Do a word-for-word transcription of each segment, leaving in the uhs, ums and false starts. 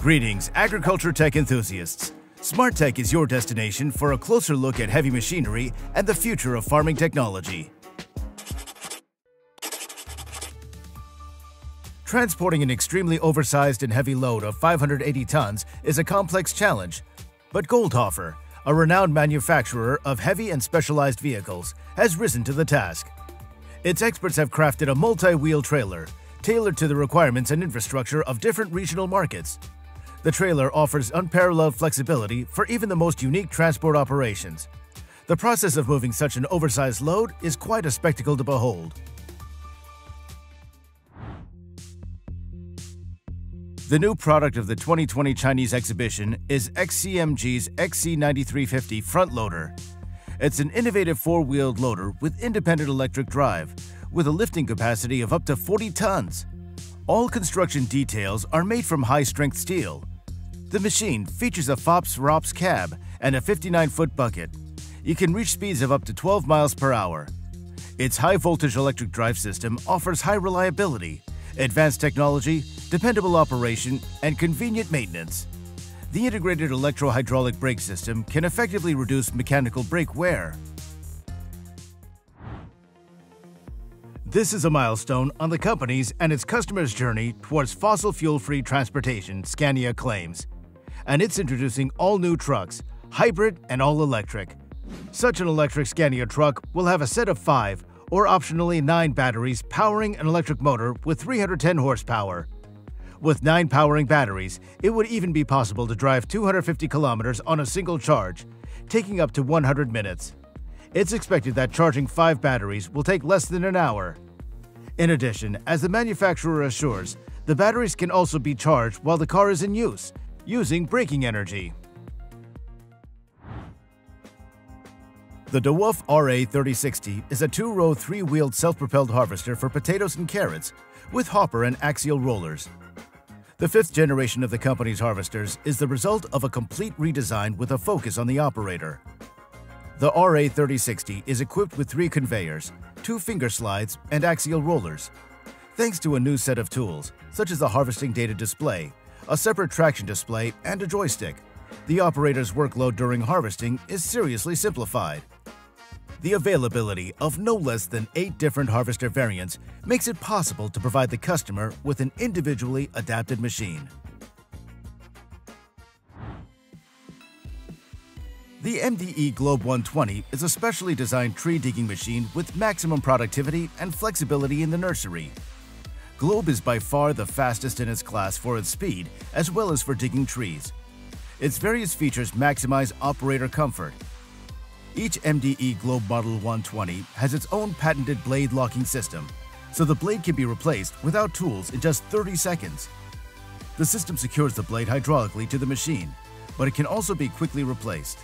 Greetings, agriculture tech enthusiasts. Smart Tech is your destination for a closer look at heavy machinery and the future of farming technology. Transporting an extremely oversized and heavy load of five hundred eighty tons is a complex challenge, but Goldhofer, a renowned manufacturer of heavy and specialized vehicles, has risen to the task. Its experts have crafted a multi-wheel trailer, tailored to the requirements and infrastructure of different regional markets. The trailer offers unparalleled flexibility for even the most unique transport operations. The process of moving such an oversized load is quite a spectacle to behold. The new product of the twenty twenty Chinese exhibition is X C M G's X C nine three five zero front loader. It's an innovative four-wheeled loader with independent electric drive, with a lifting capacity of up to forty tons. All construction details are made from high-strength steel. The machine features a F O P S R O P S cab and a fifty-nine foot bucket. It can reach speeds of up to twelve miles per hour. Its high-voltage electric drive system offers high reliability, advanced technology, dependable operation, and convenient maintenance. The integrated electro-hydraulic brake system can effectively reduce mechanical brake wear. This is a milestone on the company's and its customers' journey towards fossil fuel-free transportation, Scania claims. And it's introducing all-new trucks, hybrid and all-electric. Such an electric Scania truck will have a set of five, or optionally nine batteries powering an electric motor with three hundred ten horsepower. With nine powering batteries, it would even be possible to drive two hundred fifty kilometers on a single charge, taking up to one hundred minutes. It's expected that charging five batteries will take less than an hour. In addition, as the manufacturer assures, the batteries can also be charged while the car is in use, using braking energy. The Dewulf R A thirty sixty is a two-row, three-wheeled self-propelled harvester for potatoes and carrots, with hopper and axial rollers. The fifth generation of the company's harvesters is the result of a complete redesign with a focus on the operator. The R A thirty sixty is equipped with three conveyors, two finger slides, and axial rollers. Thanks to a new set of tools, such as the harvesting data display, a separate traction display, and a joystick, the operator's workload during harvesting is seriously simplified. The availability of no less than eight different harvester variants makes it possible to provide the customer with an individually adapted machine. The M D E Globe one twenty is a specially designed tree digging machine with maximum productivity and flexibility in the nursery. Globe is by far the fastest in its class for its speed as well as for digging trees. Its various features maximize operator comfort. Each M D E Globe Model one twenty has its own patented blade locking system, so the blade can be replaced without tools in just thirty seconds. The system secures the blade hydraulically to the machine, but it can also be quickly replaced.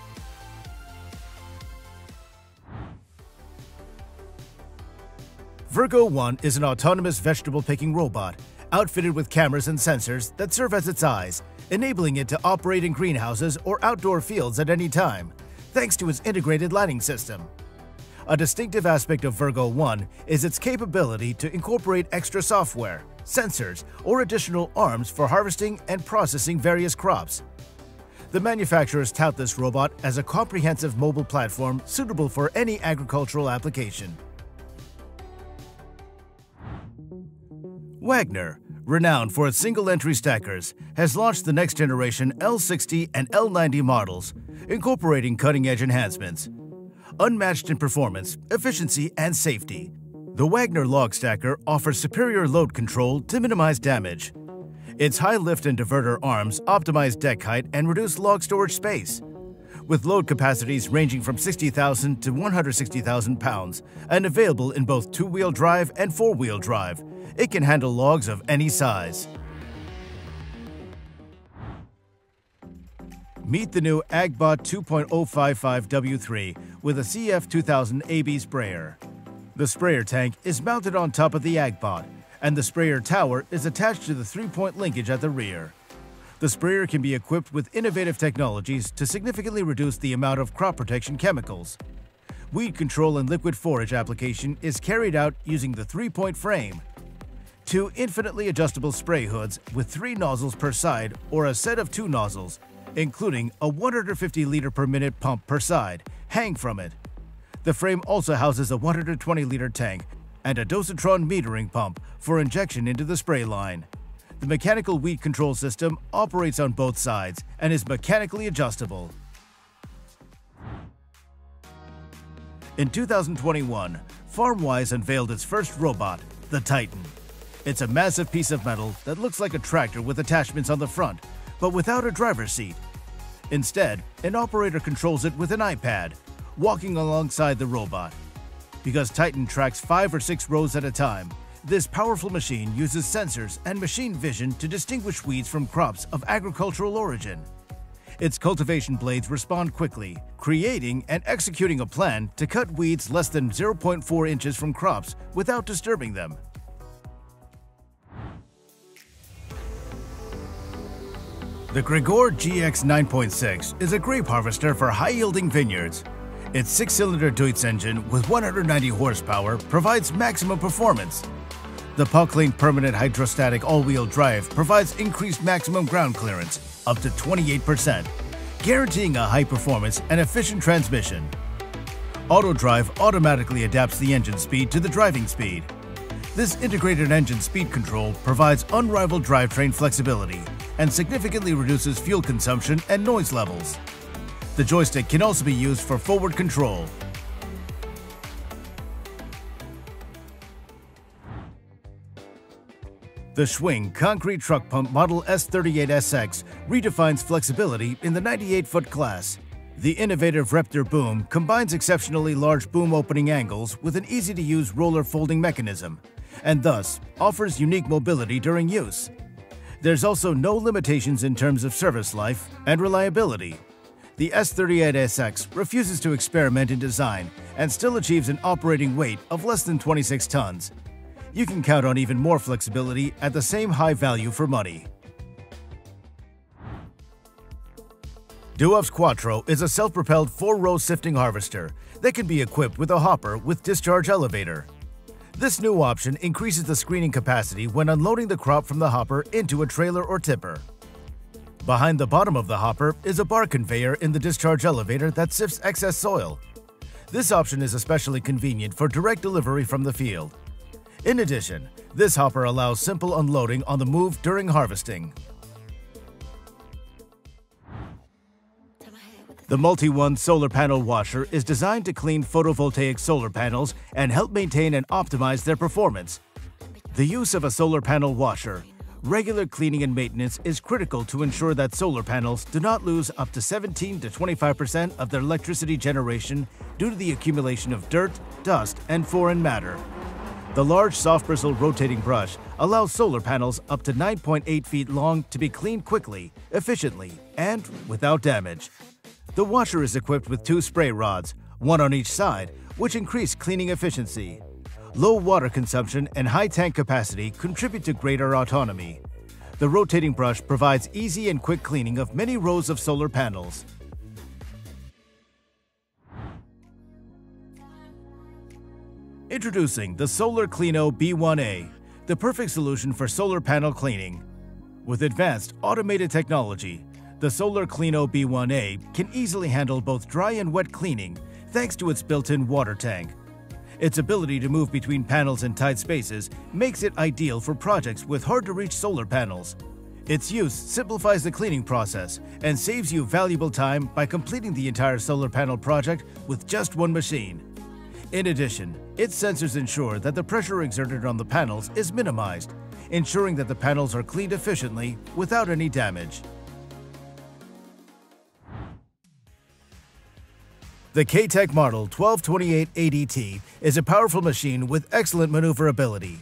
Virgo One is an autonomous vegetable picking robot outfitted with cameras and sensors that serve as its eyes, enabling it to operate in greenhouses or outdoor fields at any time, thanks to its integrated lighting system. A distinctive aspect of Virgo One is its capability to incorporate extra software, sensors, or additional arms for harvesting and processing various crops. The manufacturers tout this robot as a comprehensive mobile platform suitable for any agricultural application. Wagner, renowned for its single-entry stackers, has launched the next-generation L sixty and L ninety models, incorporating cutting-edge enhancements. Unmatched in performance, efficiency, and safety, the Wagner log stacker offers superior load control to minimize damage. Its high lift and diverter arms optimize deck height and reduce log storage space. With load capacities ranging from sixty thousand to one hundred sixty thousand pounds and available in both two-wheel drive and four-wheel drive, it can handle logs of any size. Meet the new AgBot two point oh five five W three with a C F two thousand A B sprayer. The sprayer tank is mounted on top of the AgBot, and the sprayer tower is attached to the three-point linkage at the rear. The sprayer can be equipped with innovative technologies to significantly reduce the amount of crop protection chemicals. Weed control and liquid forage application is carried out using the three-point frame. two infinitely adjustable spray hoods with three nozzles per side or a set of two nozzles, including a one hundred fifty liter per minute pump per side, hang from it. The frame also houses a one hundred twenty liter tank and a dosatron metering pump for injection into the spray line. The mechanical weed control system operates on both sides and is mechanically adjustable. In two thousand twenty-one, FarmWise unveiled its first robot, the Titan. It's a massive piece of metal that looks like a tractor with attachments on the front, but without a driver's seat. Instead, an operator controls it with an iPad, walking alongside the robot. Because Titan tracks five or six rows at a time, this powerful machine uses sensors and machine vision to distinguish weeds from crops of agricultural origin. Its cultivation blades respond quickly, creating and executing a plan to cut weeds less than zero point four inches from crops without disturbing them. The Gregor G X nine point six is a grape harvester for high-yielding vineyards. Its six-cylinder Deutz engine with one hundred ninety horsepower provides maximum performance. The Puckling permanent hydrostatic all-wheel drive provides increased maximum ground clearance, up to twenty-eight percent, guaranteeing a high performance and efficient transmission. AutoDrive automatically adapts the engine speed to the driving speed. This integrated engine speed control provides unrivaled drivetrain flexibility and significantly reduces fuel consumption and noise levels. The joystick can also be used for forward control. The Schwing concrete truck pump model S thirty-eight S X redefines flexibility in the ninety-eight foot class. The innovative Raptor boom combines exceptionally large boom opening angles with an easy-to-use roller folding mechanism, and thus offers unique mobility during use. There's also no limitations in terms of service life and reliability. The S thirty-eight S X refuses to experiment in design and still achieves an operating weight of less than twenty-six tons. You can count on even more flexibility at the same high value for money. Dewulf's Quattro is a self-propelled four-row sifting harvester that can be equipped with a hopper with discharge elevator. This new option increases the screening capacity when unloading the crop from the hopper into a trailer or tipper. Behind the bottom of the hopper is a bar conveyor in the discharge elevator that sifts excess soil. This option is especially convenient for direct delivery from the field. In addition, this hopper allows simple unloading on the move during harvesting. The MultiOne solar panel washer is designed to clean photovoltaic solar panels and help maintain and optimize their performance. The use of a solar panel washer, regular cleaning and maintenance is critical to ensure that solar panels do not lose up to seventeen to twenty-five percent of their electricity generation due to the accumulation of dirt, dust, and foreign matter. The large soft bristle rotating brush allows solar panels up to nine point eight feet long to be cleaned quickly, efficiently, and without damage. The washer is equipped with two spray rods, one on each side, which increase cleaning efficiency. Low water consumption and high tank capacity contribute to greater autonomy. The rotating brush provides easy and quick cleaning of many rows of solar panels. Introducing the Solar Cleano B one A, the perfect solution for solar panel cleaning. With advanced automated technology, the Solar Cleano B one A can easily handle both dry and wet cleaning thanks to its built-in water tank. Its ability to move between panels in tight spaces makes it ideal for projects with hard-to-reach solar panels. Its use simplifies the cleaning process and saves you valuable time by completing the entire solar panel project with just one machine. In addition, its sensors ensure that the pressure exerted on the panels is minimized, ensuring that the panels are cleaned efficiently without any damage. The K-Tech model twelve twenty-eight A D T is a powerful machine with excellent maneuverability.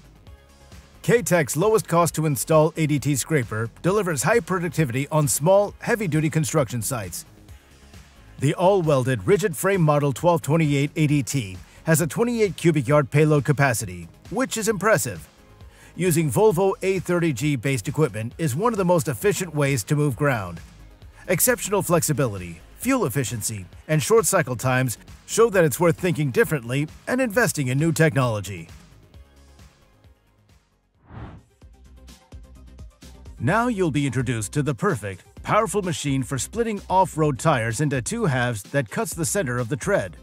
K-Tech's lowest cost to install A D T scraper delivers high productivity on small, heavy-duty construction sites. The all-welded rigid frame model twelve twenty-eight A D T has a twenty-eight cubic yard payload capacity, which is impressive. Using Volvo A thirty G based equipment is one of the most efficient ways to move ground. Exceptional flexibility, fuel efficiency, and short cycle times show that it's worth thinking differently and investing in new technology. Now you'll be introduced to the perfect, powerful machine for splitting off-road tires into two halves that cuts the center of the tread.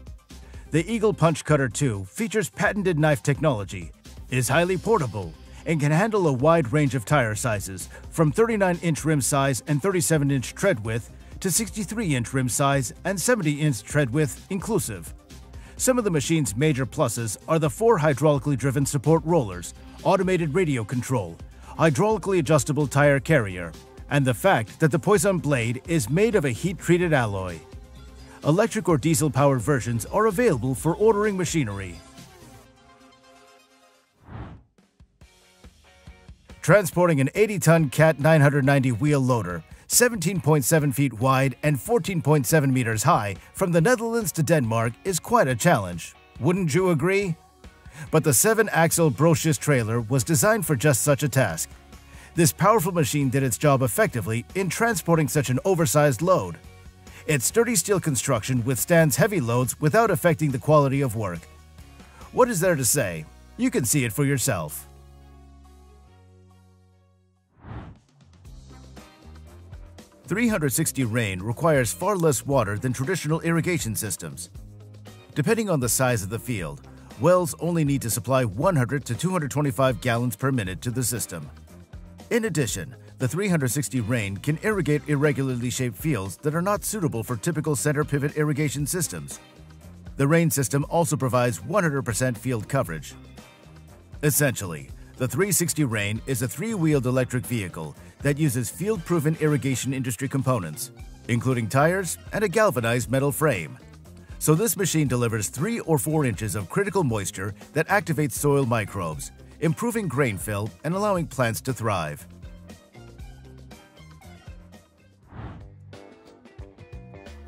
The Eckel Punch Cutter two features patented knife technology, is highly portable, and can handle a wide range of tire sizes, from thirty-nine inch rim size and thirty-seven inch tread width to sixty-three inch rim size and seventy inch tread width inclusive. Some of the machine's major pluses are the four hydraulically driven support rollers, automated radio control, hydraulically adjustable tire carrier, and the fact that the Poisson blade is made of a heat-treated alloy. Electric or diesel-powered versions are available for ordering machinery. Transporting an eighty ton C A T nine hundred ninety wheel loader, seventeen point seven feet wide and fourteen point seven meters high, from the Netherlands to Denmark is quite a challenge, wouldn't you agree? But the seven axle Brosius trailer was designed for just such a task. This powerful machine did its job effectively in transporting such an oversized load. Its sturdy steel construction withstands heavy loads without affecting the quality of work. What is there to say? You can see it for yourself. three sixty Rain requires far less water than traditional irrigation systems. Depending on the size of the field, wells only need to supply one hundred to two hundred twenty-five gallons per minute to the system. In addition, the three sixty Rain can irrigate irregularly shaped fields that are not suitable for typical center pivot irrigation systems. The Rain system also provides one hundred percent field coverage. Essentially, the three sixty Rain is a three-wheeled electric vehicle that uses field-proven irrigation industry components, including tires and a galvanized metal frame. So this machine delivers three or four inches of critical moisture that activates soil microbes, improving grain fill and allowing plants to thrive.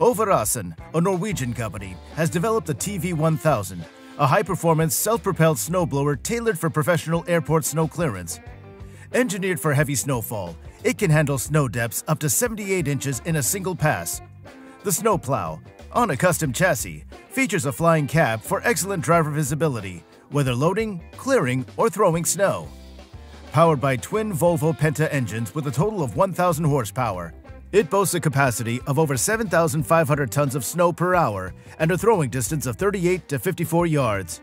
Øveraasen, a Norwegian company, has developed the T V one thousand, a high-performance, self-propelled snowblower tailored for professional airport snow clearance. Engineered for heavy snowfall, it can handle snow depths up to seventy-eight inches in a single pass. The snowplow, on a custom chassis, features a flying cab for excellent driver visibility, whether loading, clearing, or throwing snow. Powered by twin Volvo Penta engines with a total of one thousand horsepower, it boasts a capacity of over seven thousand five hundred tons of snow per hour and a throwing distance of thirty-eight to fifty-four yards.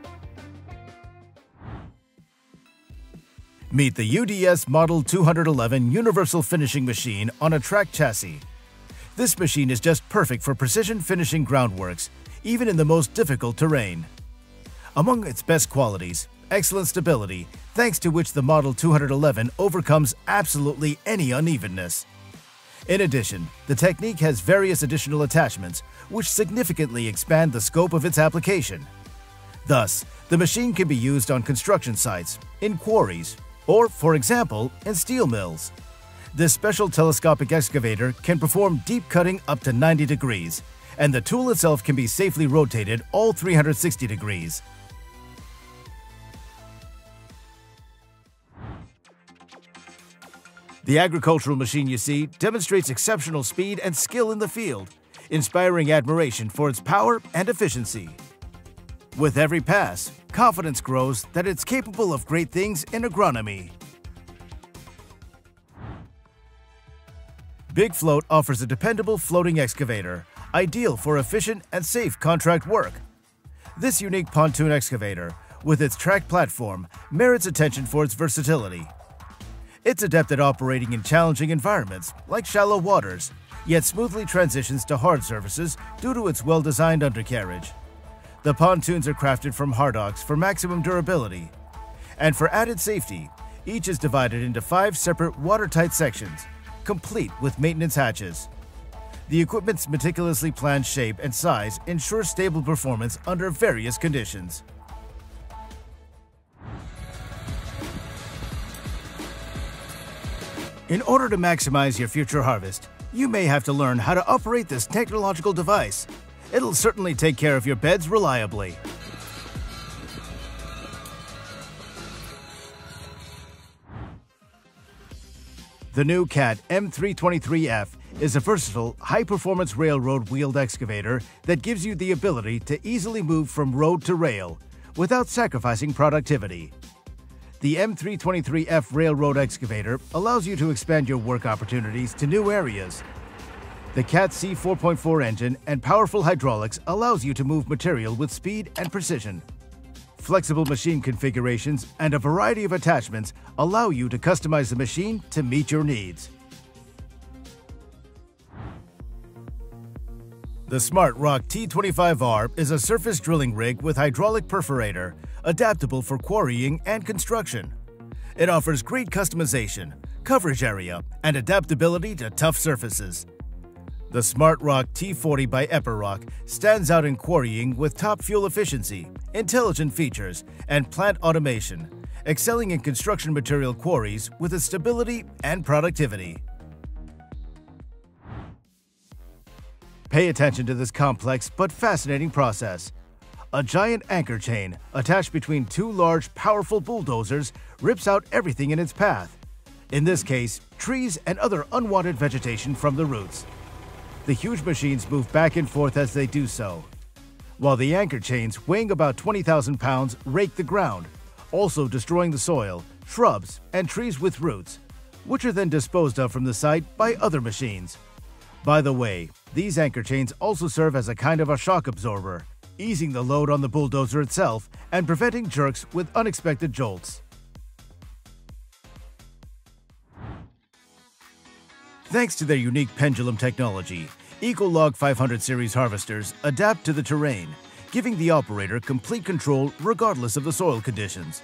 Meet the U D S Model two eleven Universal Finishing Machine on a track chassis. This machine is just perfect for precision finishing groundworks, even in the most difficult terrain. Among its best qualities, excellent stability, thanks to which the Model two eleven overcomes absolutely any unevenness. In addition, the technique has various additional attachments, which significantly expand the scope of its application. Thus, the machine can be used on construction sites, in quarries, or, for example, in steel mills. This special telescopic excavator can perform deep cutting up to ninety degrees, and the tool itself can be safely rotated all three hundred sixty degrees. The agricultural machine you see demonstrates exceptional speed and skill in the field, inspiring admiration for its power and efficiency. With every pass, confidence grows that it's capable of great things in agronomy. Big Float offers a dependable floating excavator, ideal for efficient and safe contract work. This unique pontoon excavator, with its track platform, merits attention for its versatility. It's adept at operating in challenging environments, like shallow waters, yet smoothly transitions to hard surfaces due to its well-designed undercarriage. The pontoons are crafted from hardocks for maximum durability. And for added safety, each is divided into five separate watertight sections, complete with maintenance hatches. The equipment's meticulously planned shape and size ensure stable performance under various conditions. In order to maximize your future harvest, you may have to learn how to operate this technological device. It'll certainly take care of your beds reliably. The new C A T M three twenty-three F is a versatile, high-performance railroad wheeled excavator that gives you the ability to easily move from road to rail without sacrificing productivity. The M three twenty-three F Railroad Excavator allows you to expand your work opportunities to new areas. The C A T C four point four engine and powerful hydraulics allows you to move material with speed and precision. Flexible machine configurations and a variety of attachments allow you to customize the machine to meet your needs. The SmartRock T twenty-five R is a surface drilling rig with hydraulic perforator, adaptable for quarrying and construction. It offers great customization, coverage area, and adaptability to tough surfaces. The SmartRock T forty by Øveraasen stands out in quarrying with top fuel efficiency, intelligent features, and plant automation, excelling in construction material quarries with its stability and productivity. Pay attention to this complex but fascinating process. A giant anchor chain attached between two large, powerful bulldozers rips out everything in its path. In this case, trees and other unwanted vegetation from the roots. The huge machines move back and forth as they do so, while the anchor chains weighing about twenty thousand pounds rake the ground, also destroying the soil, shrubs, and trees with roots, which are then disposed of from the site by other machines. By the way, these anchor chains also serve as a kind of a shock absorber, easing the load on the bulldozer itself and preventing jerks with unexpected jolts. Thanks to their unique pendulum technology, Ecolog five hundred series harvesters adapt to the terrain, giving the operator complete control regardless of the soil conditions.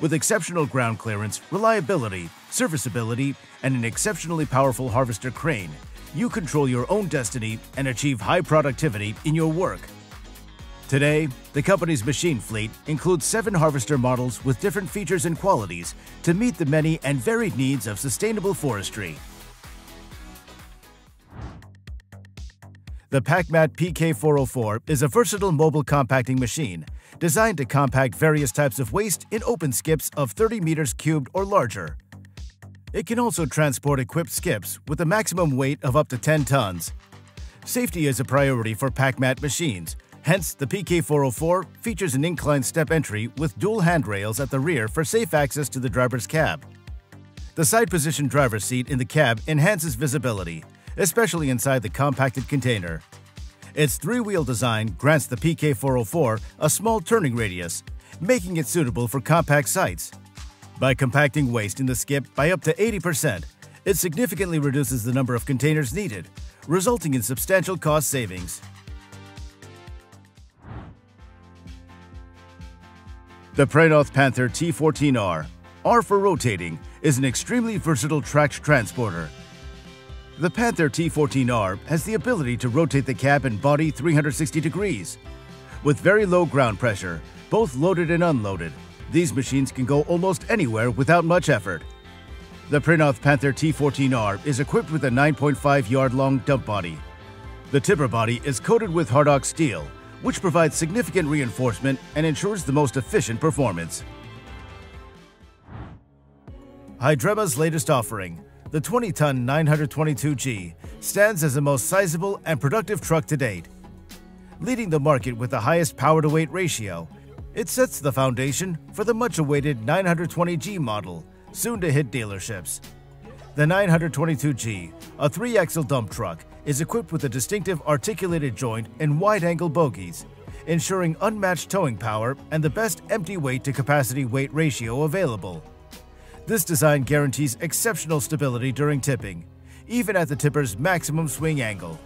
With exceptional ground clearance, reliability, serviceability, and an exceptionally powerful harvester crane, you control your own destiny and achieve high productivity in your work. Today, the company's machine fleet includes seven harvester models with different features and qualities to meet the many and varied needs of sustainable forestry. The PacMat P K four oh four is a versatile mobile compacting machine designed to compact various types of waste in open skips of thirty meters cubed or larger. It can also transport equipped skips with a maximum weight of up to ten tons. Safety is a priority for PacMat machines, hence the P K four oh four features an inclined step entry with dual handrails at the rear for safe access to the driver's cab. The side-position driver's seat in the cab enhances visibility, especially inside the compacted container. Its three-wheel design grants the P K four oh four a small turning radius, making it suitable for compact sites. By compacting waste in the skip by up to eighty percent, it significantly reduces the number of containers needed, resulting in substantial cost savings. The Prenoth Panther T fourteen R, R for rotating, is an extremely versatile tracked transporter. The Panther T fourteen R has the ability to rotate the cab and body three hundred sixty degrees. With very low ground pressure, both loaded and unloaded, these machines can go almost anywhere without much effort. The Prenoth Panther T fourteen R is equipped with a nine point five yard long dump body. The tipper body is coated with Hardock steel, which provides significant reinforcement and ensures the most efficient performance. Hydrema's latest offering, the twenty ton nine twenty-two G, stands as the most sizable and productive truck to date. Leading the market with the highest power-to-weight ratio, it sets the foundation for the much-awaited nine twenty G model, soon to hit dealerships. The nine twenty-two G, a three-axle dump truck, is equipped with a distinctive articulated joint and wide-angle bogies, ensuring unmatched towing power and the best empty weight-to-capacity weight ratio available. This design guarantees exceptional stability during tipping, even at the tipper's maximum swing angle.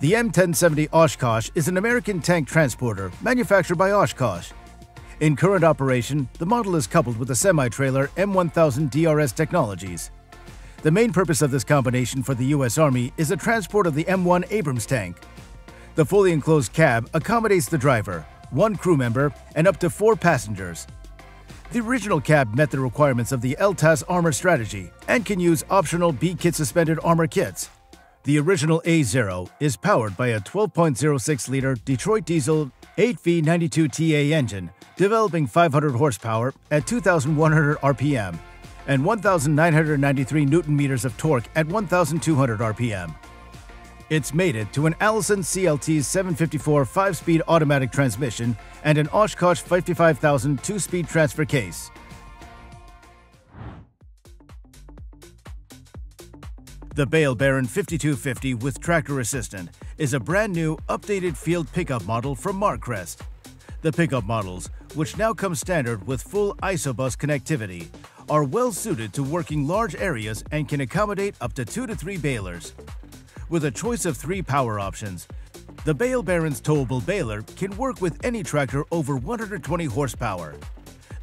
The M ten seventy Oshkosh is an American tank transporter manufactured by Oshkosh. In current operation, the model is coupled with the semi-trailer M one thousand D R S Technologies. The main purpose of this combination for the U S Army is the transport of the M one Abrams tank. The fully enclosed cab accommodates the driver, one crew member, and up to four passengers. The original cab met the requirements of the L T A S armor strategy and can use optional B-Kit suspended armor kits. The original A zero is powered by a twelve point oh six liter Detroit diesel eight V ninety-two T A engine, developing five hundred horsepower at two thousand one hundred R P M and one thousand nine hundred ninety-three newton meters of torque at one thousand two hundred R P M. It's mated to an Allison C L T's seven fifty-four five-speed automatic transmission and an Oshkosh fifty-five thousand two-speed transfer case. The Bale Baron fifty-two fifty with Tractor Assistant is a brand new, updated field pickup model from Markrest. The pickup models, which now come standard with full ISOBUS connectivity, are well suited to working large areas and can accommodate up to two to three balers. With a choice of three power options, the Bale Baron's towable baler can work with any tractor over one hundred twenty horsepower.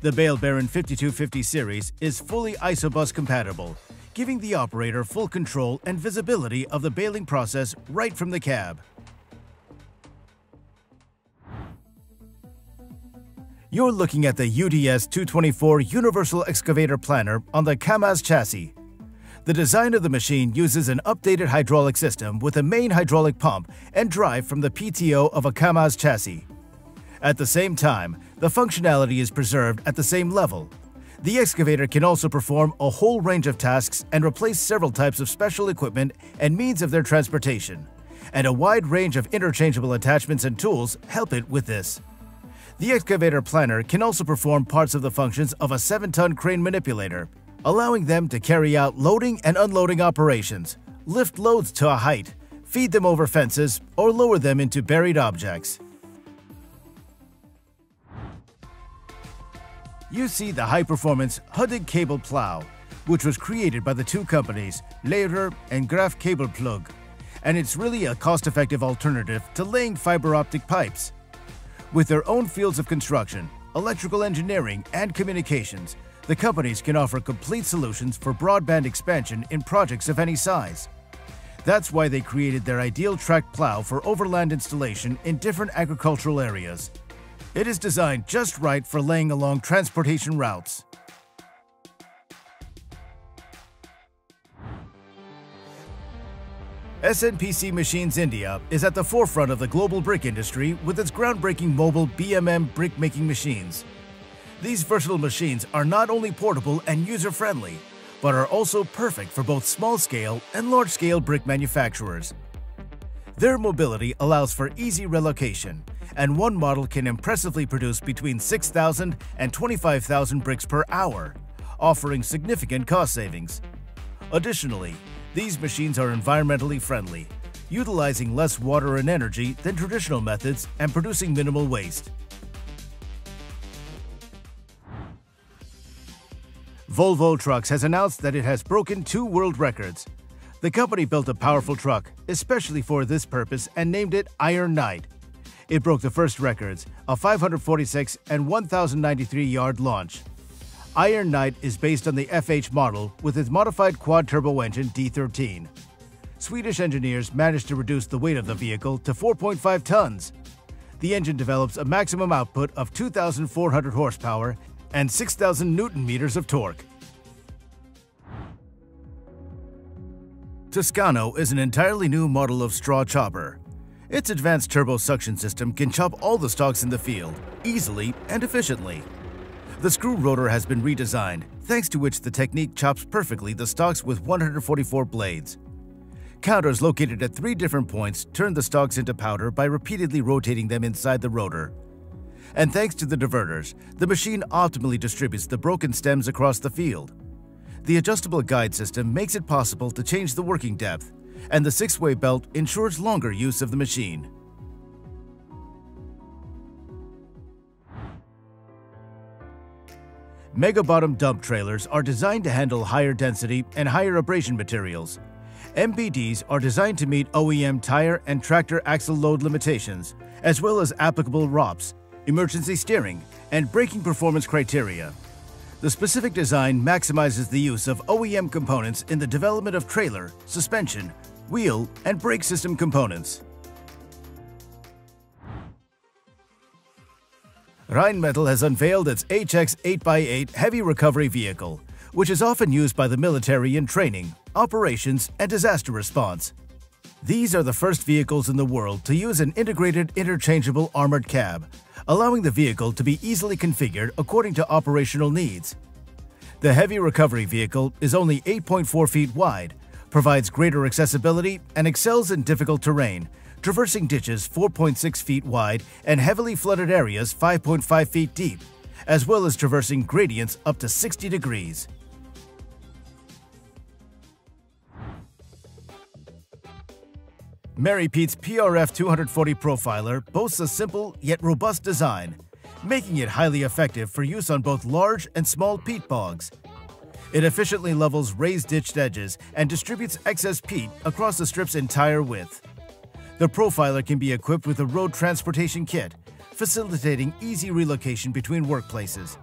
The Bale Baron fifty-two fifty series is fully ISOBUS compatible, giving the operator full control and visibility of the baling process right from the cab. You're looking at the U D S two twenty-four Universal Excavator Planner on the Kamaz chassis. The design of the machine uses an updated hydraulic system with a main hydraulic pump and drive from the P T O of a Kamaz chassis. At the same time, the functionality is preserved at the same level. The excavator can also perform a whole range of tasks and replace several types of special equipment and means of their transportation, and a wide range of interchangeable attachments and tools help it with this. The excavator planner can also perform parts of the functions of a seven-ton crane manipulator, allowing them to carry out loading and unloading operations, lift loads to a height, feed them over fences, or lower them into buried objects. You see the high-performance Huddig cable plow, which was created by the two companies, Lehrer and Graf Kabelplug, and it's really a cost-effective alternative to laying fiber-optic pipes. With their own fields of construction, electrical engineering, and communications, the companies can offer complete solutions for broadband expansion in projects of any size. That's why they created their ideal tracked plow for overland installation in different agricultural areas. It is designed just right for laying along transportation routes. S N P C Machines India is at the forefront of the global brick industry with its groundbreaking mobile B M M brick-making machines. These versatile machines are not only portable and user-friendly, but are also perfect for both small-scale and large-scale brick manufacturers. Their mobility allows for easy relocation, and one model can impressively produce between six thousand and twenty-five thousand bricks per hour, offering significant cost savings. Additionally, these machines are environmentally friendly, utilizing less water and energy than traditional methods and producing minimal waste. Volvo Trucks has announced that it has broken two world records. The company built a powerful truck, especially for this purpose, and named it Iron Knight. It broke the first records, a five hundred forty-six and one thousand ninety-three yard launch. Iron Knight is based on the F H model with its modified quad-turbo engine D thirteen. Swedish engineers managed to reduce the weight of the vehicle to four point five tons. The engine develops a maximum output of two thousand four hundred horsepower and six thousand newton-meters of torque. Toscano is an entirely new model of straw chopper. Its advanced turbo suction system can chop all the stalks in the field, easily and efficiently. The screw rotor has been redesigned, thanks to which the technique chops perfectly the stalks with one hundred forty-four blades. Counters located at three different points turn the stalks into powder by repeatedly rotating them inside the rotor. And thanks to the diverters, the machine optimally distributes the broken stems across the field. The adjustable guide system makes it possible to change the working depth, and the six-way belt ensures longer use of the machine. Mega-bottom dump trailers are designed to handle higher density and higher abrasion materials. M B Ds are designed to meet O E M tire and tractor axle load limitations, as well as applicable R O Ps, emergency steering, and braking performance criteria. The specific design maximizes the use of O E M components in the development of trailer, suspension, wheel, and brake system components. Rheinmetall has unveiled its H X eight by eight heavy recovery vehicle, which is often used by the military in training, operations, and disaster response. These are the first vehicles in the world to use an integrated interchangeable armored cab, allowing the vehicle to be easily configured according to operational needs. The heavy recovery vehicle is only eight point four feet wide, provides greater accessibility, and excels in difficult terrain, traversing ditches four point six feet wide and heavily flooded areas five point five feet deep, as well as traversing gradients up to sixty degrees. Mary Pete's P R F two forty profiler boasts a simple yet robust design, making it highly effective for use on both large and small peat bogs. It efficiently levels raised ditched edges and distributes excess peat across the strip's entire width. The profiler can be equipped with a road transportation kit, facilitating easy relocation between workplaces,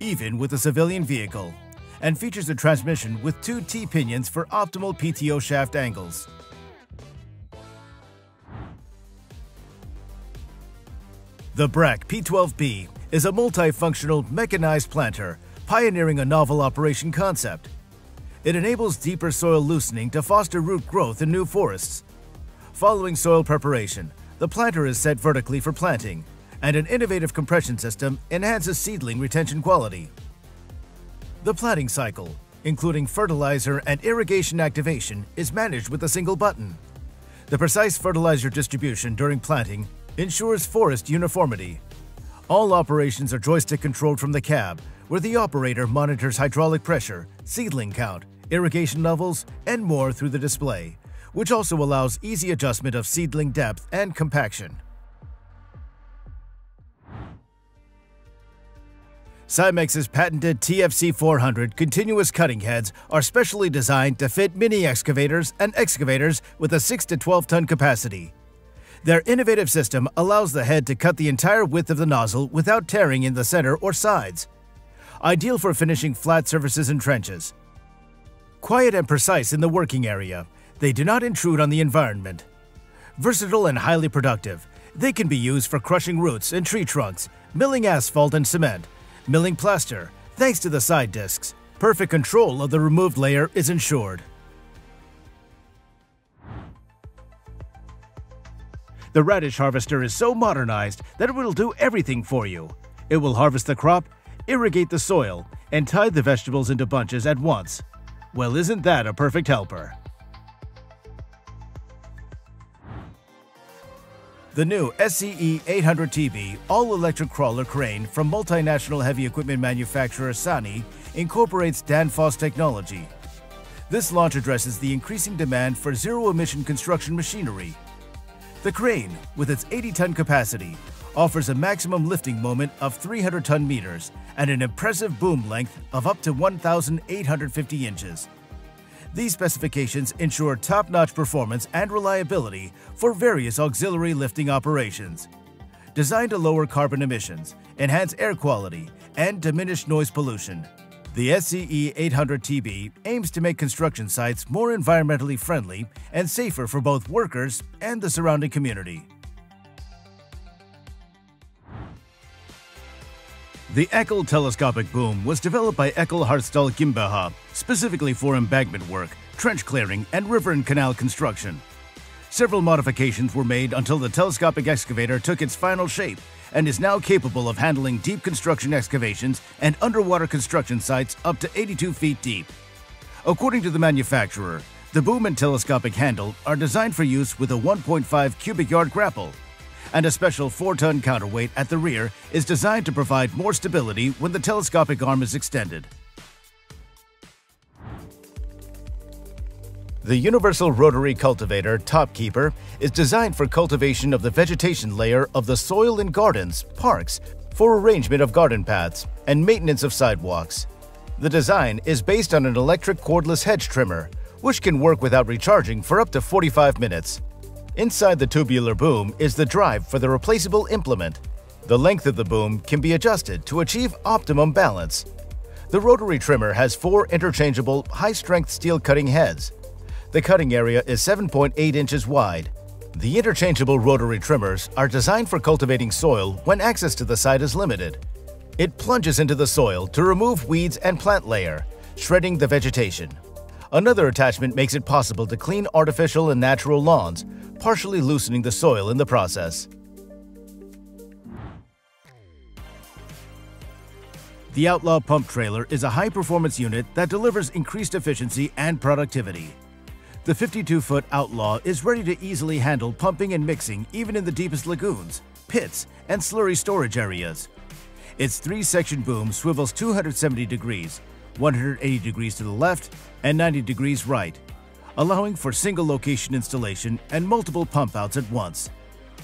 even with a civilian vehicle, and features a transmission with two T-pinions for optimal P T O shaft angles. The B R A C P twelve B is a multifunctional mechanized planter, pioneering a novel operation concept. It enables deeper soil loosening to foster root growth in new forests. Following soil preparation, the planter is set vertically for planting, and an innovative compression system enhances seedling retention quality. The planting cycle, including fertilizer and irrigation activation, is managed with a single button. The precise fertilizer distribution during planting ensures forest uniformity. All operations are joystick controlled from the cab, where the operator monitors hydraulic pressure, seedling count, irrigation levels, and more through the display, which also allows easy adjustment of seedling depth and compaction. Cymex's patented T F C four hundred continuous cutting heads are specially designed to fit mini excavators and excavators with a six to twelve ton capacity. Their innovative system allows the head to cut the entire width of the nozzle without tearing in the center or sides, ideal for finishing flat surfaces and trenches. Quiet and precise in the working area, they do not intrude on the environment. Versatile and highly productive, they can be used for crushing roots and tree trunks, milling asphalt and cement, milling plaster. Thanks to the side discs, perfect control of the removed layer is ensured. The radish harvester is so modernized that it will do everything for you. It will harvest the crop, irrigate the soil, and tie the vegetables into bunches at once. Well, isn't that a perfect helper? The new S C E eight hundred T B all-electric crawler crane from multinational heavy equipment manufacturer Scania incorporates Danfoss technology. This launch addresses the increasing demand for zero-emission construction machinery. The crane, with its eighty ton capacity, offers a maximum lifting moment of three hundred ton meters and an impressive boom length of up to one thousand eight hundred fifty inches. These specifications ensure top-notch performance and reliability for various auxiliary lifting operations. Designed to lower carbon emissions, enhance air quality, and diminish noise pollution, the S C E eight hundred T B aims to make construction sites more environmentally friendly and safer for both workers and the surrounding community. The Eckel telescopic boom was developed by Eckel Hartstal GmbH specifically for embankment work, trench clearing, and river and canal construction. Several modifications were made until the telescopic excavator took its final shape and is now capable of handling deep construction excavations and underwater construction sites up to eighty-two feet deep. According to the manufacturer, the boom and telescopic handle are designed for use with a one point five cubic yard grapple, and a special four ton counterweight at the rear is designed to provide more stability when the telescopic arm is extended. The universal rotary cultivator Topkeeper is designed for cultivation of the vegetation layer of the soil in gardens, parks, for arrangement of garden paths, and maintenance of sidewalks. The design is based on an electric cordless hedge trimmer, which can work without recharging for up to forty-five minutes. Inside the tubular boom is the drive for the replaceable implement. The length of the boom can be adjusted to achieve optimum balance. The rotary trimmer has four interchangeable high-strength steel cutting heads. The cutting area is seven point eight inches wide. The interchangeable rotary trimmers are designed for cultivating soil when access to the site is limited. It plunges into the soil to remove weeds and plant layer, shredding the vegetation. Another attachment makes it possible to clean artificial and natural lawns, partially loosening the soil in the process. The Outlaw pump trailer is a high-performance unit that delivers increased efficiency and productivity. The fifty-two foot Outlaw is ready to easily handle pumping and mixing even in the deepest lagoons, pits, and slurry storage areas. Its three-section boom swivels two hundred seventy degrees, one hundred eighty degrees to the left and ninety degrees right, allowing for single-location installation and multiple pump-outs at once.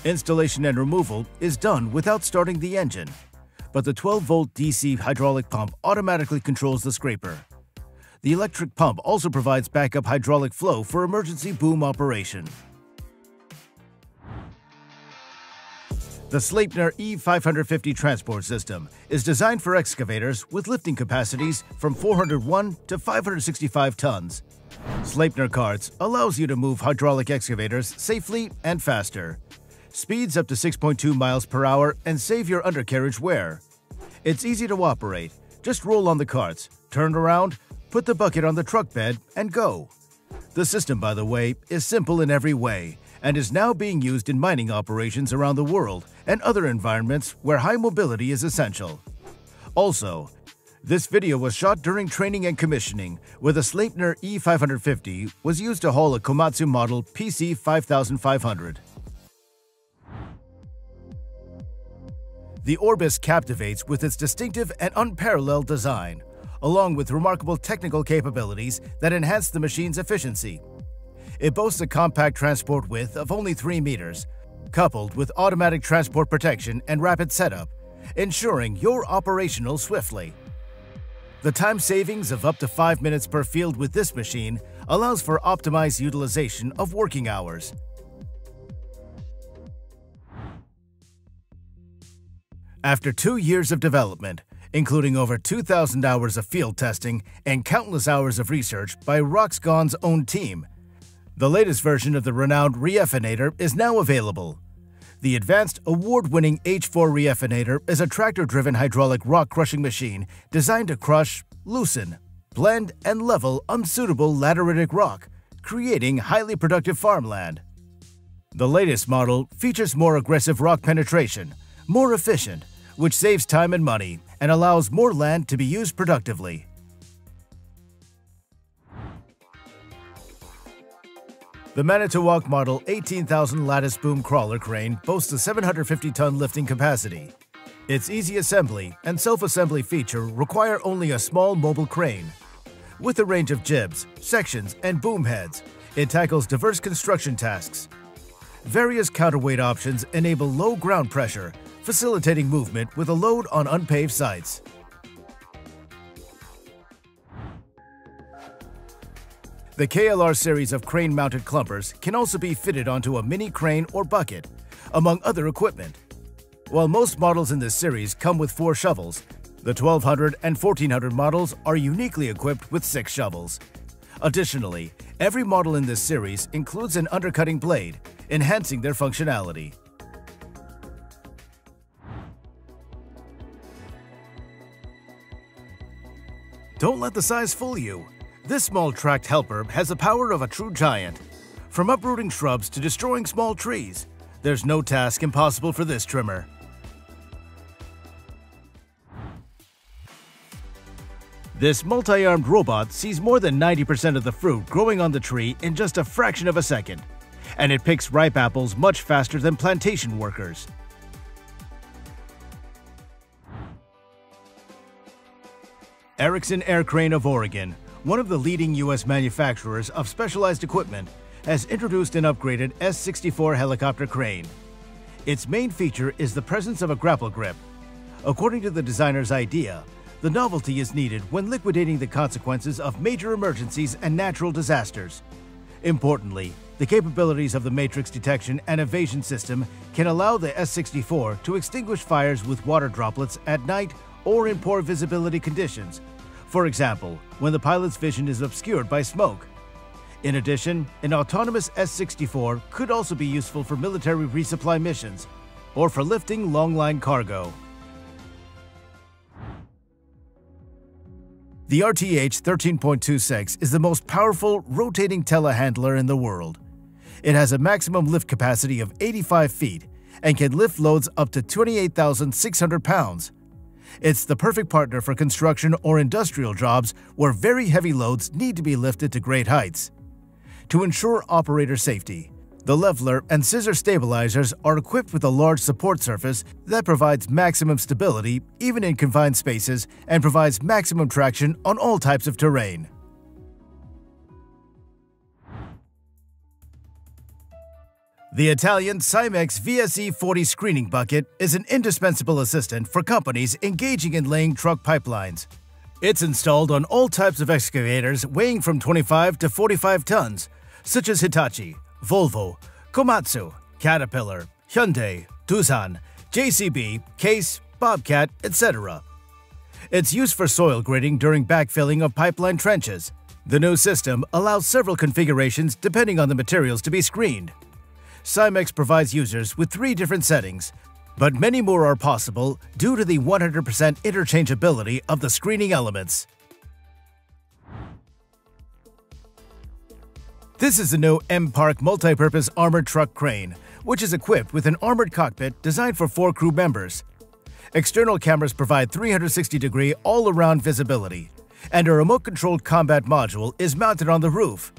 Installation and removal is done without starting the engine, but the twelve volt D C hydraulic pump automatically controls the scraper. The electric pump also provides backup hydraulic flow for emergency boom operation. The Sleipner E five fifty transport system is designed for excavators with lifting capacities from four hundred one to five hundred sixty-five tons. Sleipner carts allows you to move hydraulic excavators safely and faster. Speeds up to six point two miles per hour and save your undercarriage wear. It's easy to operate. Just roll on the carts, turn around, put the bucket on the truck bed, and go. The system, by the way, is simple in every way and is now being used in mining operations around the world and other environments where high mobility is essential. Also, this video was shot during training and commissioning where the Sleipner E five fifty was used to haul a Komatsu model P C fifty-five hundred. The Orbis captivates with its distinctive and unparalleled design, along with remarkable technical capabilities that enhance the machine's efficiency. It boasts a compact transport width of only three meters, coupled with automatic transport protection and rapid setup, ensuring you're operational swiftly. The time savings of up to five minutes per field with this machine allows for optimized utilization of working hours. After two years of development, including over two thousand hours of field testing and countless hours of research by Roxcon's own team, the latest version of the renowned reaffinator is now available. The advanced, award-winning H four reaffinator is a tractor-driven hydraulic rock-crushing machine designed to crush, loosen, blend, and level unsuitable lateritic rock, creating highly productive farmland. The latest model features more aggressive rock penetration, more efficient, which saves time and money and allows more land to be used productively. The Manitowoc Model eighteen thousand Lattice Boom Crawler Crane boasts a seven hundred fifty ton lifting capacity. Its easy assembly and self-assembly feature require only a small mobile crane. With a range of jibs, sections, and boom heads, it tackles diverse construction tasks. Various counterweight options enable low ground pressure, facilitating movement with a load on unpaved sites. The K L R series of crane-mounted clumpers can also be fitted onto a mini crane or bucket, among other equipment. While most models in this series come with four shovels, the twelve hundred and fourteen hundred models are uniquely equipped with six shovels. Additionally, every model in this series includes an undercutting blade, enhancing their functionality. Don't let the size fool you. This small tract helper has the power of a true giant. From uprooting shrubs to destroying small trees, there's no task impossible for this trimmer. This multi-armed robot sees more than ninety percent of the fruit growing on the tree in just a fraction of a second, and it picks ripe apples much faster than plantation workers. Erickson Air Crane of Oregon, one of the leading U S manufacturers of specialized equipment, has introduced an upgraded S sixty-four helicopter crane. Its main feature is the presence of a grapple grip. According to the designer's idea, the novelty is needed when liquidating the consequences of major emergencies and natural disasters. Importantly, the capabilities of the matrix detection and evasion system can allow the S sixty-four to extinguish fires with water droplets at night or in poor visibility conditions, for example, when the pilot's vision is obscured by smoke. In addition, an autonomous S sixty-four could also be useful for military resupply missions or for lifting long-line cargo. The R T H thirteen point two six is the most powerful rotating telehandler in the world. It has a maximum lift capacity of eighty-five feet and can lift loads up to twenty-eight thousand six hundred pounds. It's the perfect partner for construction or industrial jobs where very heavy loads need to be lifted to great heights. to ensure operator safety. The leveler and scissor stabilizers are equipped with a large support surface that provides maximum stability even in confined spaces and provides maximum traction on all types of terrain. The Italian Cymex V S E forty screening bucket is an indispensable assistant for companies engaging in laying truck pipelines. It's installed on all types of excavators weighing from twenty-five to forty-five tons, such as Hitachi, Volvo, Komatsu, Caterpillar, Hyundai, Tucson, J C B, Case, Bobcat, et cetera. It's used for soil grading during backfilling of pipeline trenches. The new system allows several configurations depending on the materials to be screened. Cymex provides users with three different settings, but many more are possible due to the one hundred percent interchangeability of the screening elements. This is the new M-Park multipurpose armored truck crane, which is equipped with an armored cockpit designed for four crew members. External cameras provide three hundred sixty degree all-around visibility, and a remote-controlled combat module is mounted on the roof.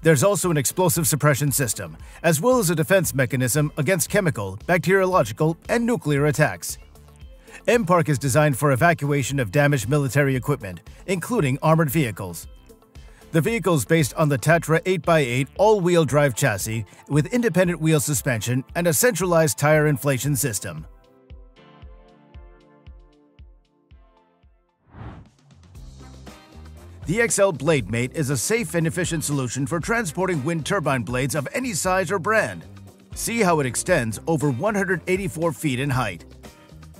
There's also an explosive suppression system, as well as a defense mechanism against chemical, bacteriological, and nuclear attacks. M-Park is designed for evacuation of damaged military equipment, including armored vehicles. The vehicle is based on the Tatra eight by eight all-wheel drive chassis with independent wheel suspension and a centralized tire inflation system. The X L BladeMate is a safe and efficient solution for transporting wind turbine blades of any size or brand. See how it extends over one hundred eighty-four feet in height.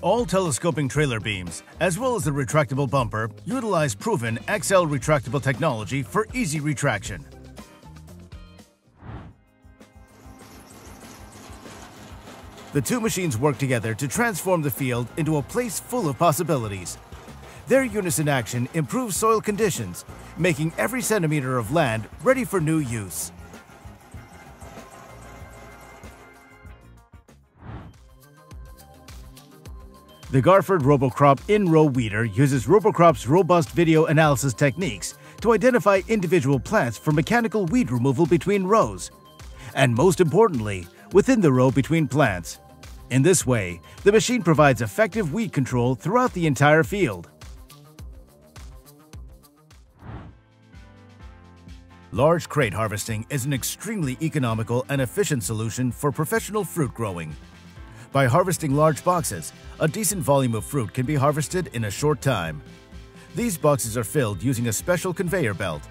All telescoping trailer beams, as well as the retractable bumper, utilize proven X L retractable technology for easy retraction. The two machines work together to transform the field into a place full of possibilities. Their unison action improves soil conditions, making every centimeter of land ready for new use. The Garford Robocrop in-row weeder uses Robocrop's robust video analysis techniques to identify individual plants for mechanical weed removal between rows, and most importantly, within the row between plants. In this way, the machine provides effective weed control throughout the entire field. Large crate harvesting is an extremely economical and efficient solution for professional fruit growing. By harvesting large boxes, a decent volume of fruit can be harvested in a short time. These boxes are filled using a special conveyor belt.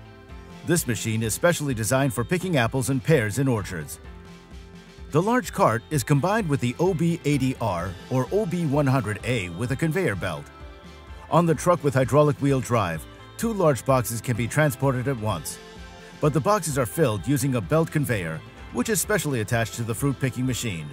This machine is specially designed for picking apples and pears in orchards. The large cart is combined with the O B eighty R or O B one hundred A with a conveyor belt. On the truck with hydraulic wheel drive, two large boxes can be transported at once. But the boxes are filled using a belt conveyor, which is specially attached to the fruit picking machine.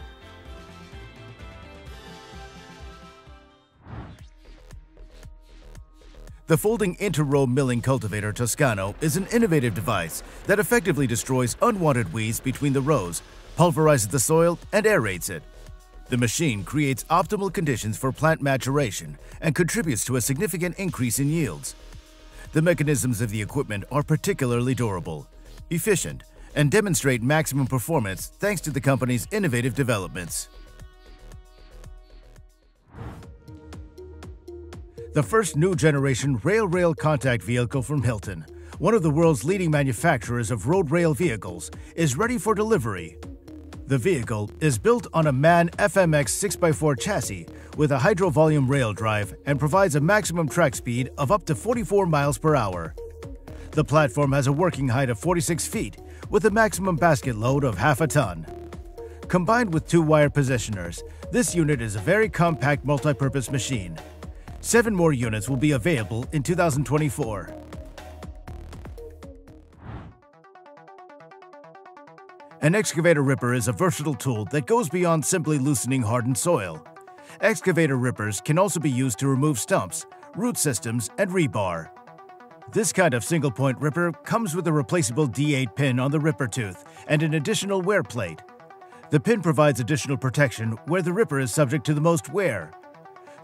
The folding inter-row milling cultivator Toscano is an innovative device that effectively destroys unwanted weeds between the rows, pulverizes the soil, and aerates it. The machine creates optimal conditions for plant maturation and contributes to a significant increase in yields. The mechanisms of the equipment are particularly durable, efficient, and demonstrate maximum performance thanks to the company's innovative developments. The first new generation rail-rail contact vehicle from Hilton, one of the world's leading manufacturers of road rail vehicles, is ready for delivery. The vehicle is built on a MAN F M X six by four chassis with a hydro-volume rail drive and provides a maximum track speed of up to forty-four miles per hour. The platform has a working height of forty-six feet with a maximum basket load of half a ton. Combined with two wire positioners, this unit is a very compact multi-purpose machine. Seven more units will be available in two thousand twenty-four. An excavator ripper is a versatile tool that goes beyond simply loosening hardened soil. Excavator rippers can also be used to remove stumps, root systems, and rebar. This kind of single-point ripper comes with a replaceable D eight pin on the ripper tooth and an additional wear plate. The pin provides additional protection where the ripper is subject to the most wear.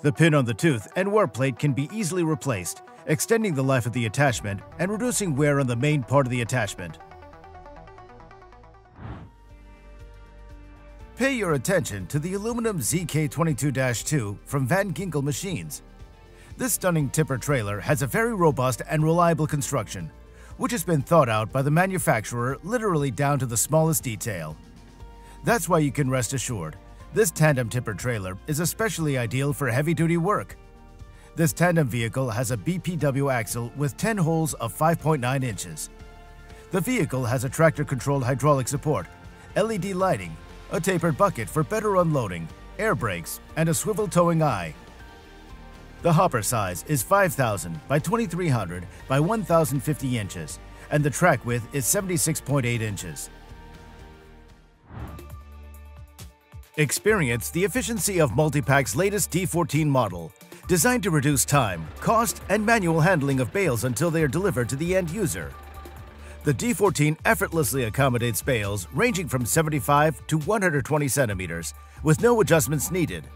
The pin on the tooth and wear plate can be easily replaced, extending the life of the attachment and reducing wear on the main part of the attachment. Pay your attention to the aluminum Z K twenty-two dash two from Van Ginkel Machines. This stunning tipper trailer has a very robust and reliable construction, which has been thought out by the manufacturer literally down to the smallest detail. That's why you can rest assured, this tandem tipper trailer is especially ideal for heavy-duty work. This tandem vehicle has a B P W axle with ten holes of five point nine inches. The vehicle has a tractor-controlled hydraulic support, L E D lighting, a tapered bucket for better unloading, air brakes, and a swivel towing eye. The hopper size is five thousand by twenty-three hundred by one thousand fifty inches, and the track width is seventy-six point eight inches. Experience the efficiency of Multipak's latest D fourteen model, designed to reduce time, cost, and manual handling of bales until they are delivered to the end user. The D fourteen effortlessly accommodates bales ranging from seventy-five to one hundred twenty centimeters, with no adjustments needed.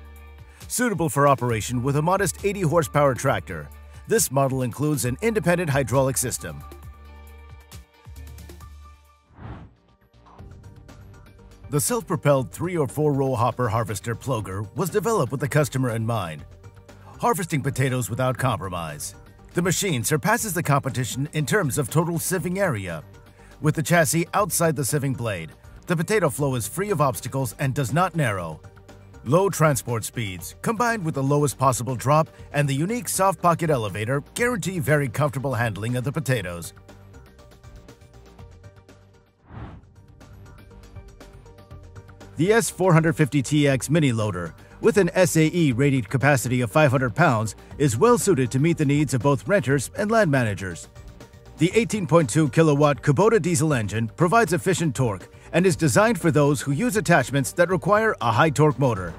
Suitable for operation with a modest eighty horsepower tractor, this model includes an independent hydraulic system. The self-propelled three or four-row hopper harvester ploger was developed with the customer in mind, harvesting potatoes without compromise. The machine surpasses the competition in terms of total sieving area. With the chassis outside the sieving blade, the potato flow is free of obstacles and does not narrow. Low transport speeds, combined with the lowest possible drop and the unique soft pocket elevator, guarantee very comfortable handling of the potatoes. The S four fifty T X mini loader, with an S A E rated capacity of five hundred pounds, is well suited to meet the needs of both renters and land managers. The eighteen point two kilowatt Kubota diesel engine provides efficient torque and is designed for those who use attachments that require a high torque motor.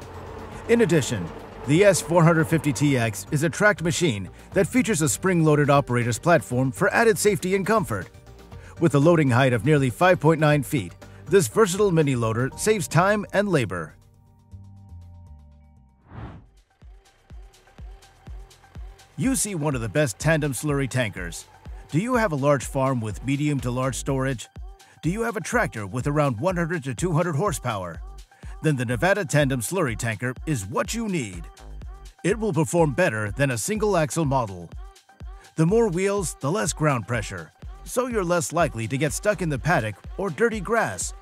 In addition, the S four fifty T X is a tracked machine that features a spring-loaded operator's platform for added safety and comfort. With a loading height of nearly five point nine feet, this versatile mini loader saves time and labor. You see one of the best tandem slurry tankers. Do you have a large farm with medium to large storage? Do you have a tractor with around one hundred to two hundred horsepower? Then the Nevada Tandem Slurry Tanker is what you need. It will perform better than a single axle model. The more wheels, the less ground pressure, so you're less likely to get stuck in the paddock or dirty grass.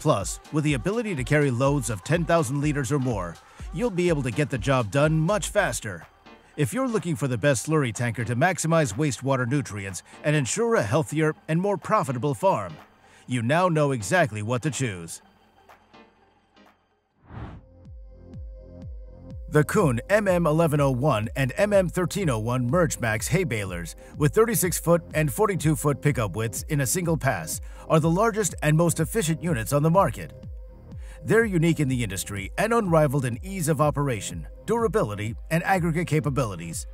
Plus, with the ability to carry loads of ten thousand liters or more, you'll be able to get the job done much faster. If you're looking for the best slurry tanker to maximize wastewater nutrients and ensure a healthier and more profitable farm, you now know exactly what to choose. The Kuhn M M eleven oh one and M M thirteen oh one MergeMax hay balers with thirty-six foot and forty-two foot pickup widths in a single pass are the largest and most efficient units on the market. They're unique in the industry and unrivaled in ease of operation, durability, and aggregate capabilities.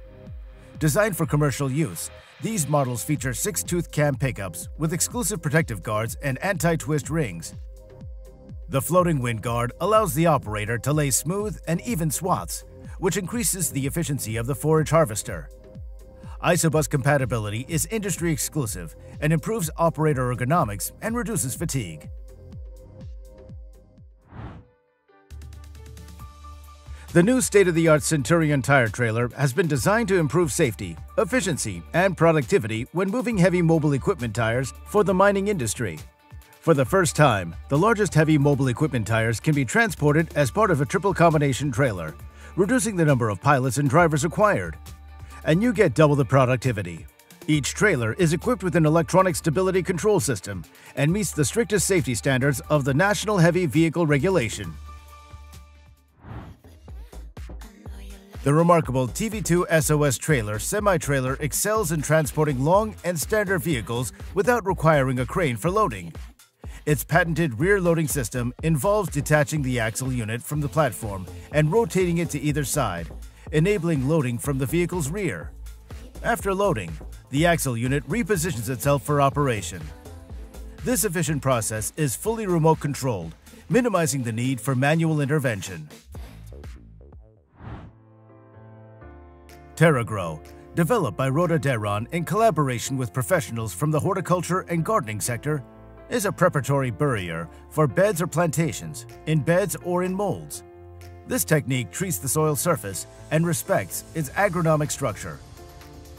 Designed for commercial use, these models feature six-tooth cam pickups with exclusive protective guards and anti-twist rings. The floating wind guard allows the operator to lay smooth and even swaths, which increases the efficiency of the forage harvester. Isobus compatibility is industry exclusive and improves operator ergonomics and reduces fatigue. The new state-of-the-art Centurion tire trailer has been designed to improve safety, efficiency, and productivity when moving heavy mobile equipment tires for the mining industry. For the first time, the largest heavy mobile equipment tires can be transported as part of a triple combination trailer, reducing the number of pilots and drivers required. And you get double the productivity. Each trailer is equipped with an electronic stability control system and meets the strictest safety standards of the National Heavy Vehicle Regulation. The remarkable T V two S O S trailer semi-trailer excels in transporting long and standard vehicles without requiring a crane for loading. Its patented rear-loading system involves detaching the axle unit from the platform and rotating it to either side, enabling loading from the vehicle's rear. After loading, the axle unit repositions itself for operation. This efficient process is fully remote-controlled, minimizing the need for manual intervention. TerraGrow, developed by Roda Deron in collaboration with professionals from the horticulture and gardening sector, is a preparatory burrier for beds or plantations, in beds or in molds. This technique treats the soil surface and respects its agronomic structure.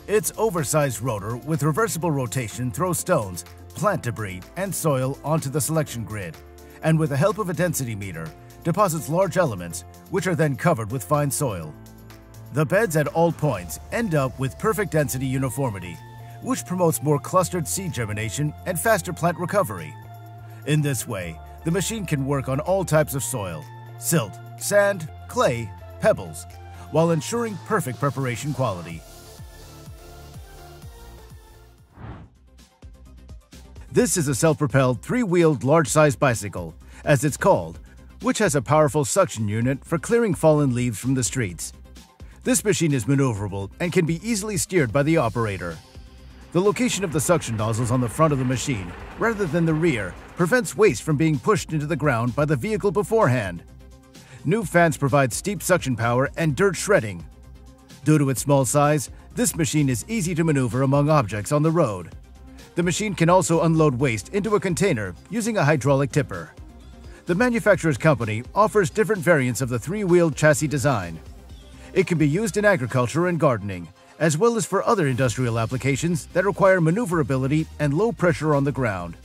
Its oversized rotor with reversible rotation throws stones, plant debris, and soil onto the selection grid, and with the help of a density meter, deposits large elements, which are then covered with fine soil. The beds at all points end up with perfect density uniformity, which promotes more clustered seed germination and faster plant recovery. In this way, the machine can work on all types of soil, silt, sand, clay, pebbles, while ensuring perfect preparation quality. This is a self-propelled three-wheeled large-sized bicycle, as it's called, which has a powerful suction unit for clearing fallen leaves from the streets. This machine is maneuverable and can be easily steered by the operator. The location of the suction nozzles on the front of the machine, rather than the rear, prevents waste from being pushed into the ground by the vehicle beforehand. New fans provide steep suction power and dirt shredding. Due to its small size, this machine is easy to maneuver among objects on the road. The machine can also unload waste into a container using a hydraulic tipper. The manufacturer's company offers different variants of the three-wheeled chassis design. It can be used in agriculture and gardening, as well as for other industrial applications that require maneuverability and low pressure on the ground.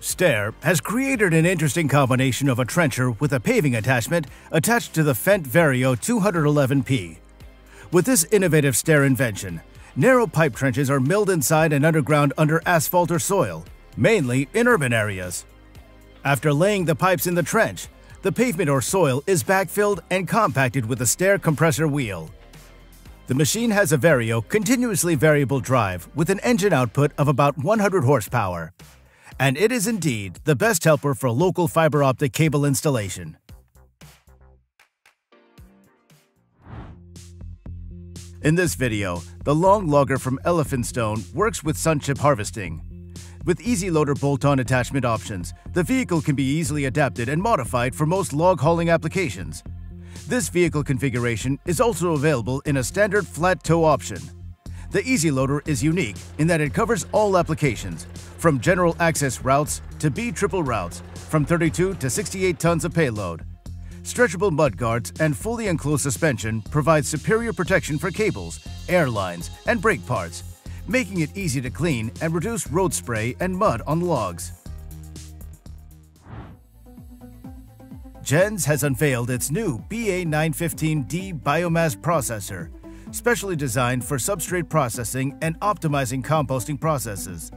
Stair has created an interesting combination of a trencher with a paving attachment attached to the Fendt Vario two eleven P. With this innovative stair invention, narrow pipe trenches are milled inside and underground under asphalt or soil, mainly in urban areas. After laying the pipes in the trench, the pavement or soil is backfilled and compacted with a stair compressor wheel. The machine has a Vario continuously variable drive with an engine output of about one hundred horsepower. And it is indeed the best helper for local fiber optic cable installation. In this video, the long logger from Elephantstone works with sun chip harvesting. With easy loader bolt-on attachment options, the vehicle can be easily adapted and modified for most log hauling applications. This vehicle configuration is also available in a standard flat tow option. The Easy Loader is unique in that it covers all applications, from general access routes to B triple routes, from thirty-two to sixty-eight tons of payload. Stretchable mudguards and fully enclosed suspension provide superior protection for cables, air lines, and brake parts, making it easy to clean and reduce road spray and mud on logs. Jens has unveiled its new B A nine fifteen D biomass processor, specially designed for substrate processing and optimizing composting processes.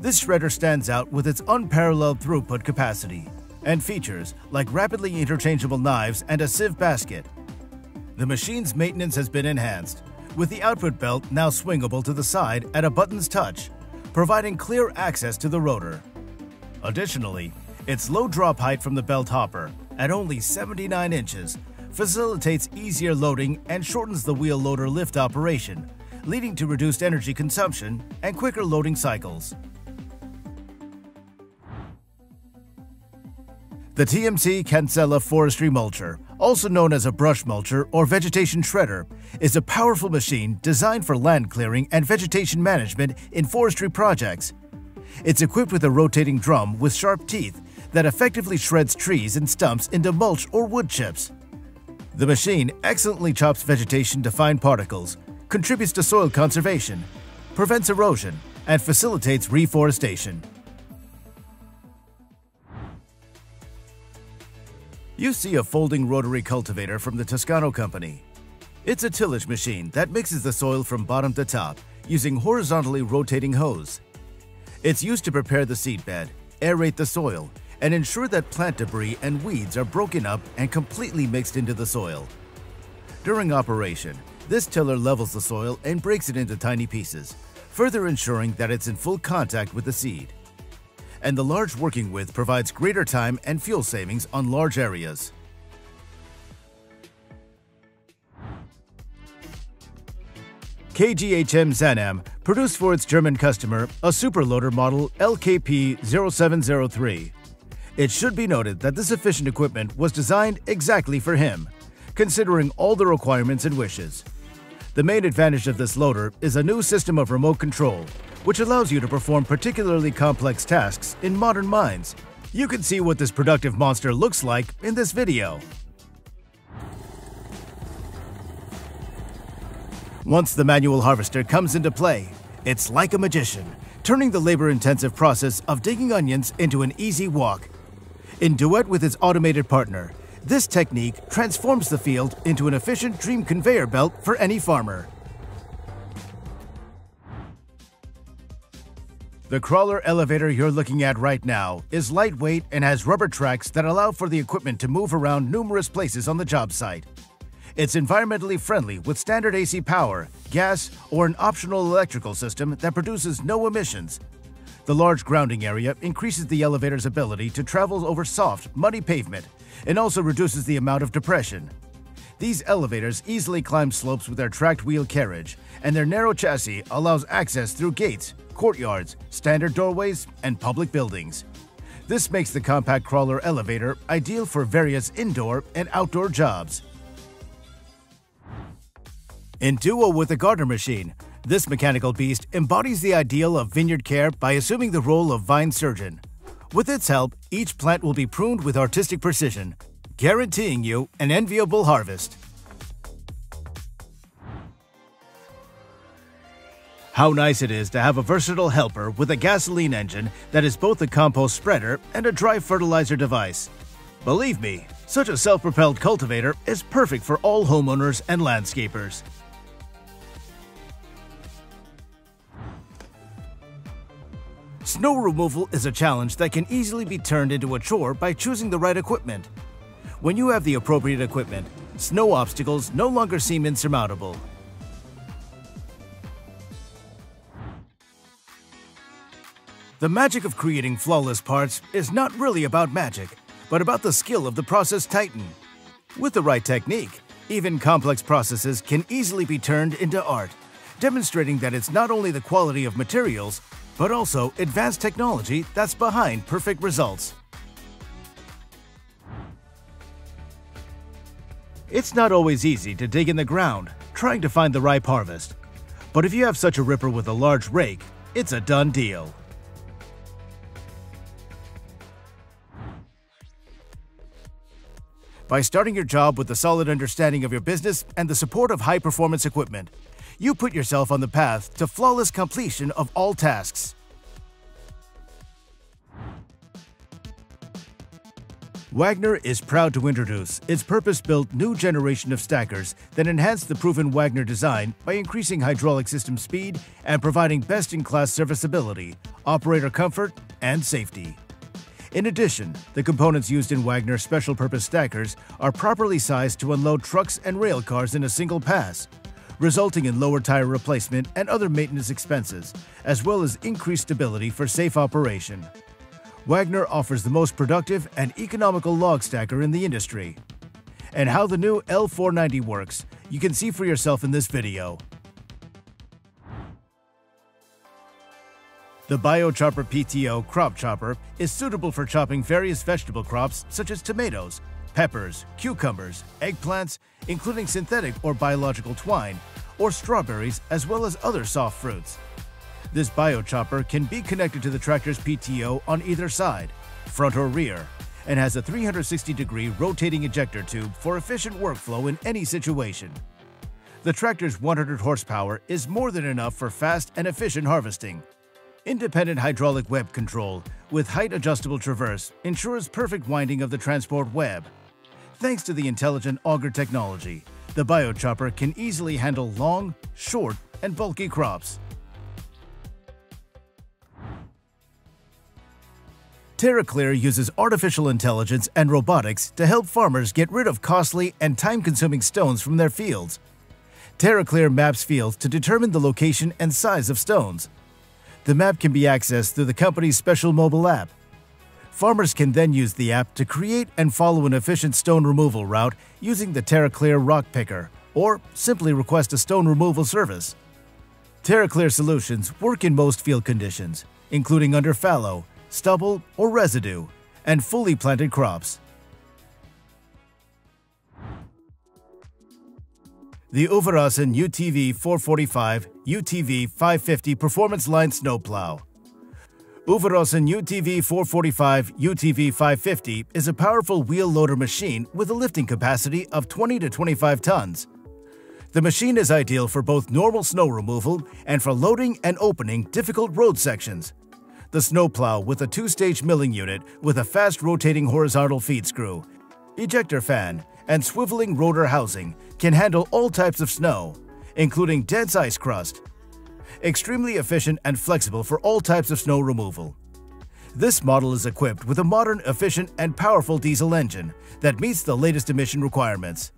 This shredder stands out with its unparalleled throughput capacity and features like rapidly interchangeable knives and a sieve basket. The machine's maintenance has been enhanced, with the output belt now swingable to the side at a button's touch, providing clear access to the rotor. Additionally, its low drop height from the belt hopper, at only seventy-nine inches, facilitates easier loading and shortens the wheel loader lift operation, leading to reduced energy consumption and quicker loading cycles. The T M C Cancella Forestry Mulcher, also known as a brush mulcher or vegetation shredder, is a powerful machine designed for land clearing and vegetation management in forestry projects. It's equipped with a rotating drum with sharp teeth that effectively shreds trees and stumps into mulch or wood chips. The machine excellently chops vegetation to fine particles, contributes to soil conservation, prevents erosion, and facilitates reforestation. You see a folding rotary cultivator from the Toscano company. It's a tillage machine that mixes the soil from bottom to top using horizontally rotating hose. It's used to prepare the seedbed, aerate the soil, and ensure that plant debris and weeds are broken up and completely mixed into the soil. During operation, this tiller levels the soil and breaks it into tiny pieces, further ensuring that it's in full contact with the seed. And the large working width provides greater time and fuel savings on large areas. K G H M Zanam produced for its German customer a superloader model L K P zero seven zero three. It should be noted that this efficient equipment was designed exactly for him, considering all the requirements and wishes. The main advantage of this loader is a new system of remote control, which allows you to perform particularly complex tasks in modern mines. You can see what this productive monster looks like in this video. Once the manual harvester comes into play, it's like a magician, turning the labor-intensive process of digging onions into an easy walk. In duet with its automated partner, this technique transforms the field into an efficient dream conveyor belt for any farmer. The crawler elevator you're looking at right now is lightweight and has rubber tracks that allow for the equipment to move around numerous places on the job site. It's environmentally friendly with standard A C power, gas, or an optional electrical system that produces no emissions. The large grounding area increases the elevator's ability to travel over soft, muddy pavement and also reduces the amount of depression. These elevators easily climb slopes with their tracked wheel carriage, and their narrow chassis allows access through gates, courtyards, standard doorways, and public buildings. This makes the compact crawler elevator ideal for various indoor and outdoor jobs. In duo with the gardener machine, this mechanical beast embodies the ideal of vineyard care by assuming the role of vine surgeon. With its help, each plant will be pruned with artistic precision, guaranteeing you an enviable harvest. How nice it is to have a versatile helper with a gasoline engine that is both a compost spreader and a dry fertilizer device. Believe me, such a self-propelled cultivator is perfect for all homeowners and landscapers. Snow removal is a challenge that can easily be turned into a chore by choosing the right equipment. When you have the appropriate equipment, snow obstacles no longer seem insurmountable. The magic of creating flawless parts is not really about magic, but about the skill of the process titan. With the right technique, even complex processes can easily be turned into art, demonstrating that it's not only the quality of materials, but also advanced technology that's behind perfect results. It's not always easy to dig in the ground, trying to find the ripe harvest. But if you have such a ripper with a large rake, it's a done deal. By starting your job with a solid understanding of your business and the support of high-performance equipment, you put yourself on the path to flawless completion of all tasks. Wagner is proud to introduce its purpose-built new generation of stackers that enhance the proven Wagner design by increasing hydraulic system speed and providing best-in-class serviceability, operator comfort, and safety. In addition, the components used in Wagner special-purpose stackers are properly sized to unload trucks and rail cars in a single pass, resulting in lower tire replacement and other maintenance expenses, as well as increased stability for safe operation. Wagner offers the most productive and economical log stacker in the industry. And how the new L four ninety works, you can see for yourself in this video. The BioChopper P T O Crop Chopper is suitable for chopping various vegetable crops such as tomatoes, peppers, cucumbers, eggplants, including synthetic or biological twine, or strawberries, as well as other soft fruits. This BioChopper can be connected to the tractor's P T O on either side, front or rear, and has a three hundred sixty degree rotating ejector tube for efficient workflow in any situation. The tractor's one hundred horsepower is more than enough for fast and efficient harvesting. Independent hydraulic web control with height-adjustable traverse ensures perfect winding of the transport web. Thanks to the intelligent auger technology, the BioChopper can easily handle long, short, and bulky crops. TerraClear uses artificial intelligence and robotics to help farmers get rid of costly and time-consuming stones from their fields. TerraClear maps fields to determine the location and size of stones. The map can be accessed through the company's special mobile app. Farmers can then use the app to create and follow an efficient stone removal route using the TerraClear Rock Picker, or simply request a stone removal service. TerraClear solutions work in most field conditions, including under fallow, stubble, or residue, and fully planted crops. The Øveraasen U T V four forty-five U T V five fifty Performance Line Snowplow. Øveraasen U T V four forty-five U T V five fifty is a powerful wheel loader machine with a lifting capacity of twenty to twenty-five tons. The machine is ideal for both normal snow removal and for loading and opening difficult road sections. The snowplow with a two-stage milling unit with a fast rotating horizontal feed screw, ejector fan, and swiveling rotor housing can handle all types of snow, including dense ice crust. Extremely efficient and flexible for all types of snow removal. This model is equipped with a modern, efficient, and powerful diesel engine that meets the latest emission requirements.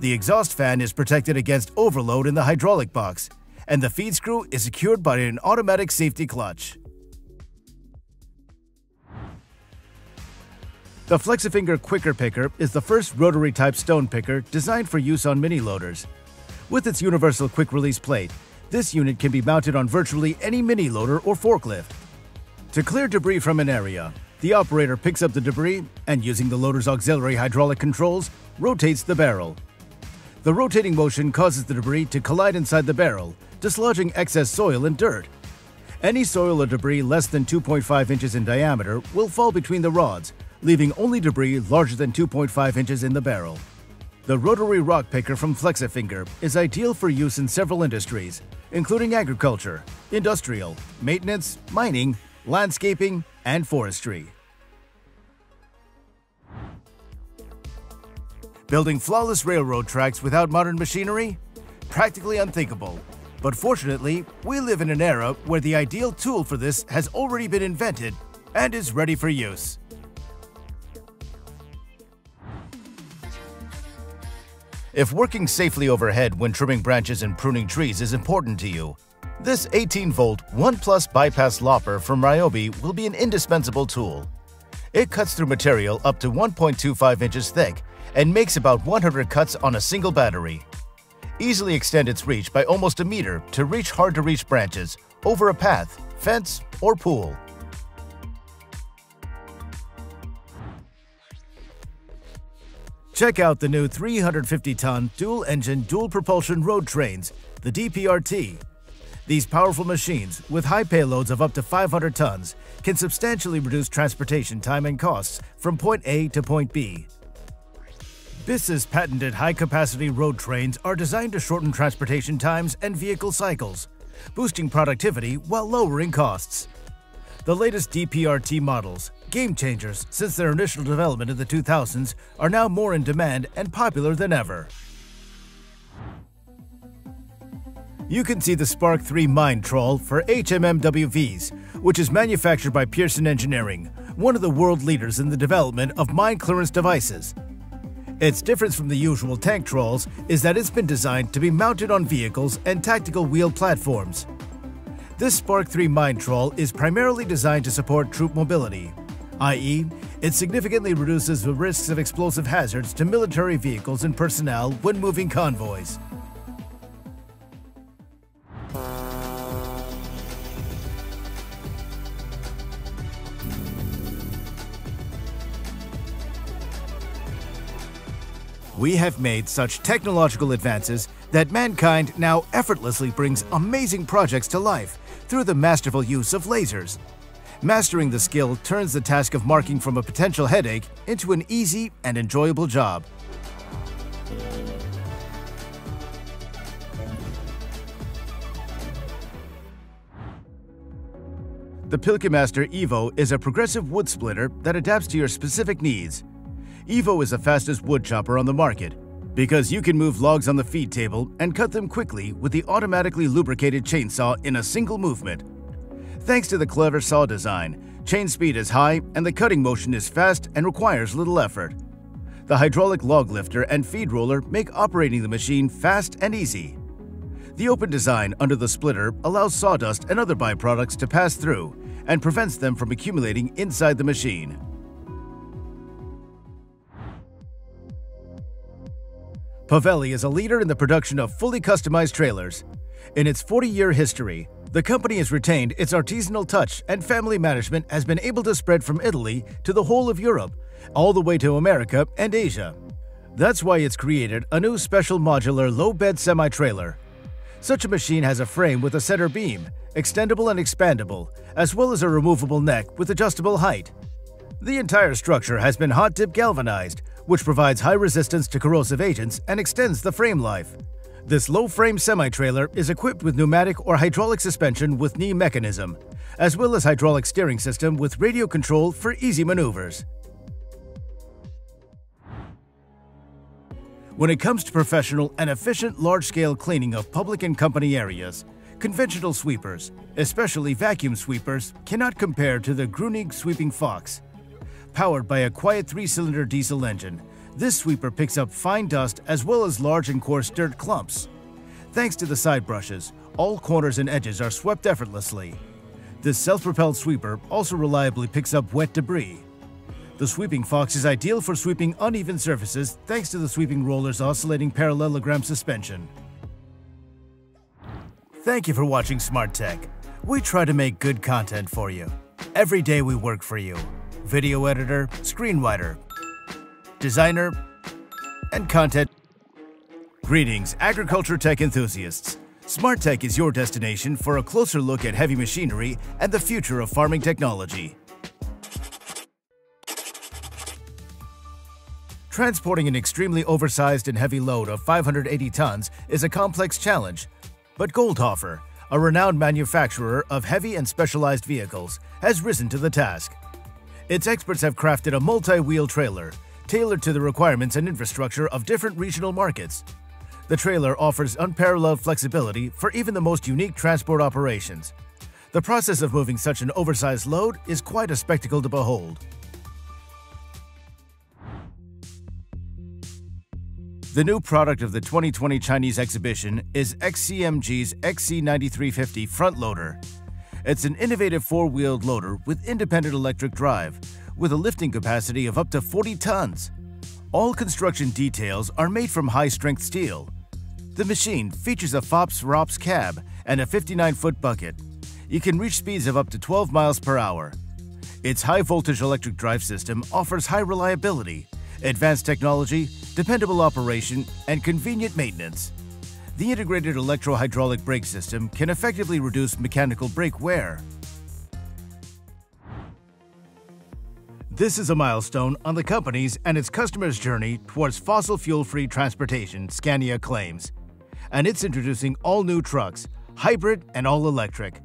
The exhaust fan is protected against overload in the hydraulic box, and the feed screw is secured by an automatic safety clutch. The Flexifinger Quicker Picker is the first rotary-type stone picker designed for use on mini-loaders. With its universal quick-release plate, this unit can be mounted on virtually any mini-loader or forklift. To clear debris from an area, the operator picks up the debris and, using the loader's auxiliary hydraulic controls, rotates the barrel. The rotating motion causes the debris to collide inside the barrel, dislodging excess soil and dirt. Any soil or debris less than two point five inches in diameter will fall between the rods, leaving only debris larger than two point five inches in the barrel. The rotary rock picker from Flexifinger is ideal for use in several industries, including agriculture, industrial, maintenance, mining, landscaping, and forestry. Building flawless railroad tracks without modern machinery? Practically unthinkable. But fortunately, we live in an era where the ideal tool for this has already been invented and is ready for use. If working safely overhead when trimming branches and pruning trees is important to you, this eighteen volt one plus bypass lopper from Ryobi will be an indispensable tool. It cuts through material up to one point two five inches thick and makes about one hundred cuts on a single battery. Easily extend its reach by almost a meter to reach hard-to-reach branches over a path, fence, or pool. Check out the new three hundred fifty ton dual-engine, dual-propulsion road trains, the D P R T. These powerful machines, with high payloads of up to five hundred tons, can substantially reduce transportation time and costs from point A to point B. B I S S's patented high-capacity road trains are designed to shorten transportation times and vehicle cycles, boosting productivity while lowering costs. The latest D P R T models, game changers since their initial development in the two thousands, are now more in demand and popular than ever. You can see the Spark three Mine Trawl for H M M W Vs, which is manufactured by Pearson Engineering, one of the world leaders in the development of mine clearance devices. Its difference from the usual tank trawls is that it's been designed to be mounted on vehicles and tactical wheel platforms. This Spark three Mine Trawl is primarily designed to support troop mobility, that is, it significantly reduces the risks of explosive hazards to military vehicles and personnel when moving convoys. We have made such technological advances that mankind now effortlessly brings amazing projects to life through the masterful use of lasers. Mastering the skill turns the task of marking from a potential headache into an easy and enjoyable job. The Pilkemaster Evo is a progressive wood splitter that adapts to your specific needs. Evo is the fastest wood chopper on the market, because you can move logs on the feed table and cut them quickly with the automatically lubricated chainsaw in a single movement. Thanks to the clever saw design, chain speed is high and the cutting motion is fast and requires little effort. The hydraulic log lifter and feed roller make operating the machine fast and easy. The open design under the splitter allows sawdust and other byproducts to pass through and prevents them from accumulating inside the machine. Pavelli is a leader in the production of fully customized trailers. In its forty year history, the company has retained its artisanal touch and family management has been able to spread from Italy to the whole of Europe, all the way to America and Asia. That's why it's created a new special modular low-bed semi-trailer. Such a machine has a frame with a center beam, extendable and expandable, as well as a removable neck with adjustable height. The entire structure has been hot-dip galvanized, which provides high resistance to corrosive agents and extends the frame life. This low-frame semi-trailer is equipped with pneumatic or hydraulic suspension with knee mechanism, as well as hydraulic steering system with radio control for easy maneuvers. When it comes to professional and efficient large-scale cleaning of public and company areas, conventional sweepers, especially vacuum sweepers, cannot compare to the Grunig Sweeping Fox. Powered by a quiet three-cylinder diesel engine, this sweeper picks up fine dust as well as large and coarse dirt clumps. Thanks to the side brushes, all corners and edges are swept effortlessly. This self-propelled sweeper also reliably picks up wet debris. The Sweeping Fox is ideal for sweeping uneven surfaces thanks to the sweeping roller's oscillating parallelogram suspension. Thank you for watching Smart Tech. We try to make good content for you. Every day we work for you. Video editor, screenwriter, designer, and content. Greetings, agriculture tech enthusiasts. Smart Tech is your destination for a closer look at heavy machinery and the future of farming technology. Transporting an extremely oversized and heavy load of five hundred eighty tons is a complex challenge, but Goldhofer, a renowned manufacturer of heavy and specialized vehicles, has risen to the task. Its experts have crafted a multi-wheel trailer, tailored to the requirements and infrastructure of different regional markets. The trailer offers unparalleled flexibility for even the most unique transport operations. The process of moving such an oversized load is quite a spectacle to behold. The new product of the twenty twenty Chinese exhibition is X C M G's X C nine three five zero front loader. It's an innovative four-wheeled loader with independent electric drive, with a lifting capacity of up to forty tons. All construction details are made from high-strength steel. The machine features a F O P S R O P S cab and a fifty-nine foot bucket. You can reach speeds of up to twelve miles per hour. Its high-voltage electric drive system offers high reliability, advanced technology, dependable operation, and convenient maintenance. The integrated electro-hydraulic brake system can effectively reduce mechanical brake wear. This is a milestone on the company's and its customers' journey towards fossil fuel-free transportation, Scania claims. And it's introducing all-new trucks, hybrid and all-electric.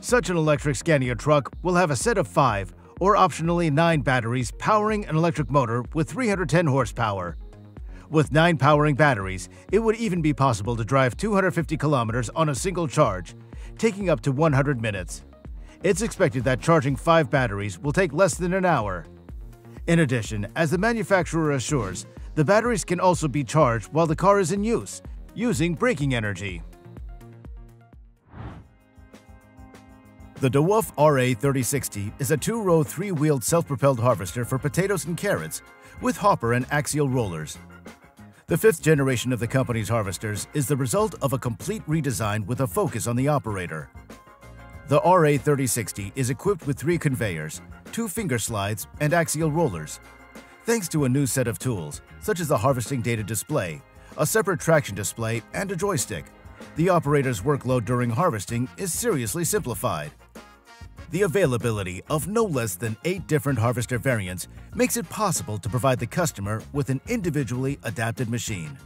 Such an electric Scania truck will have a set of five, or optionally nine batteries powering an electric motor with three hundred ten horsepower. With nine powering batteries, it would even be possible to drive two hundred fifty kilometers on a single charge, taking up to one hundred minutes. It's expected that charging five batteries will take less than an hour. In addition, as the manufacturer assures, the batteries can also be charged while the car is in use, using braking energy. The Dewulf R A thirty sixty is a two-row, three-wheeled self-propelled harvester for potatoes and carrots, with hopper and axial rollers. The fifth generation of the company's harvesters is the result of a complete redesign with a focus on the operator. The R A thirty sixty is equipped with three conveyors, two finger slides, and axial rollers. Thanks to a new set of tools, such as the harvesting data display, a separate traction display, and a joystick, the operator's workload during harvesting is seriously simplified. The availability of no less than eight different harvester variants makes it possible to provide the customer with an individually adapted machine.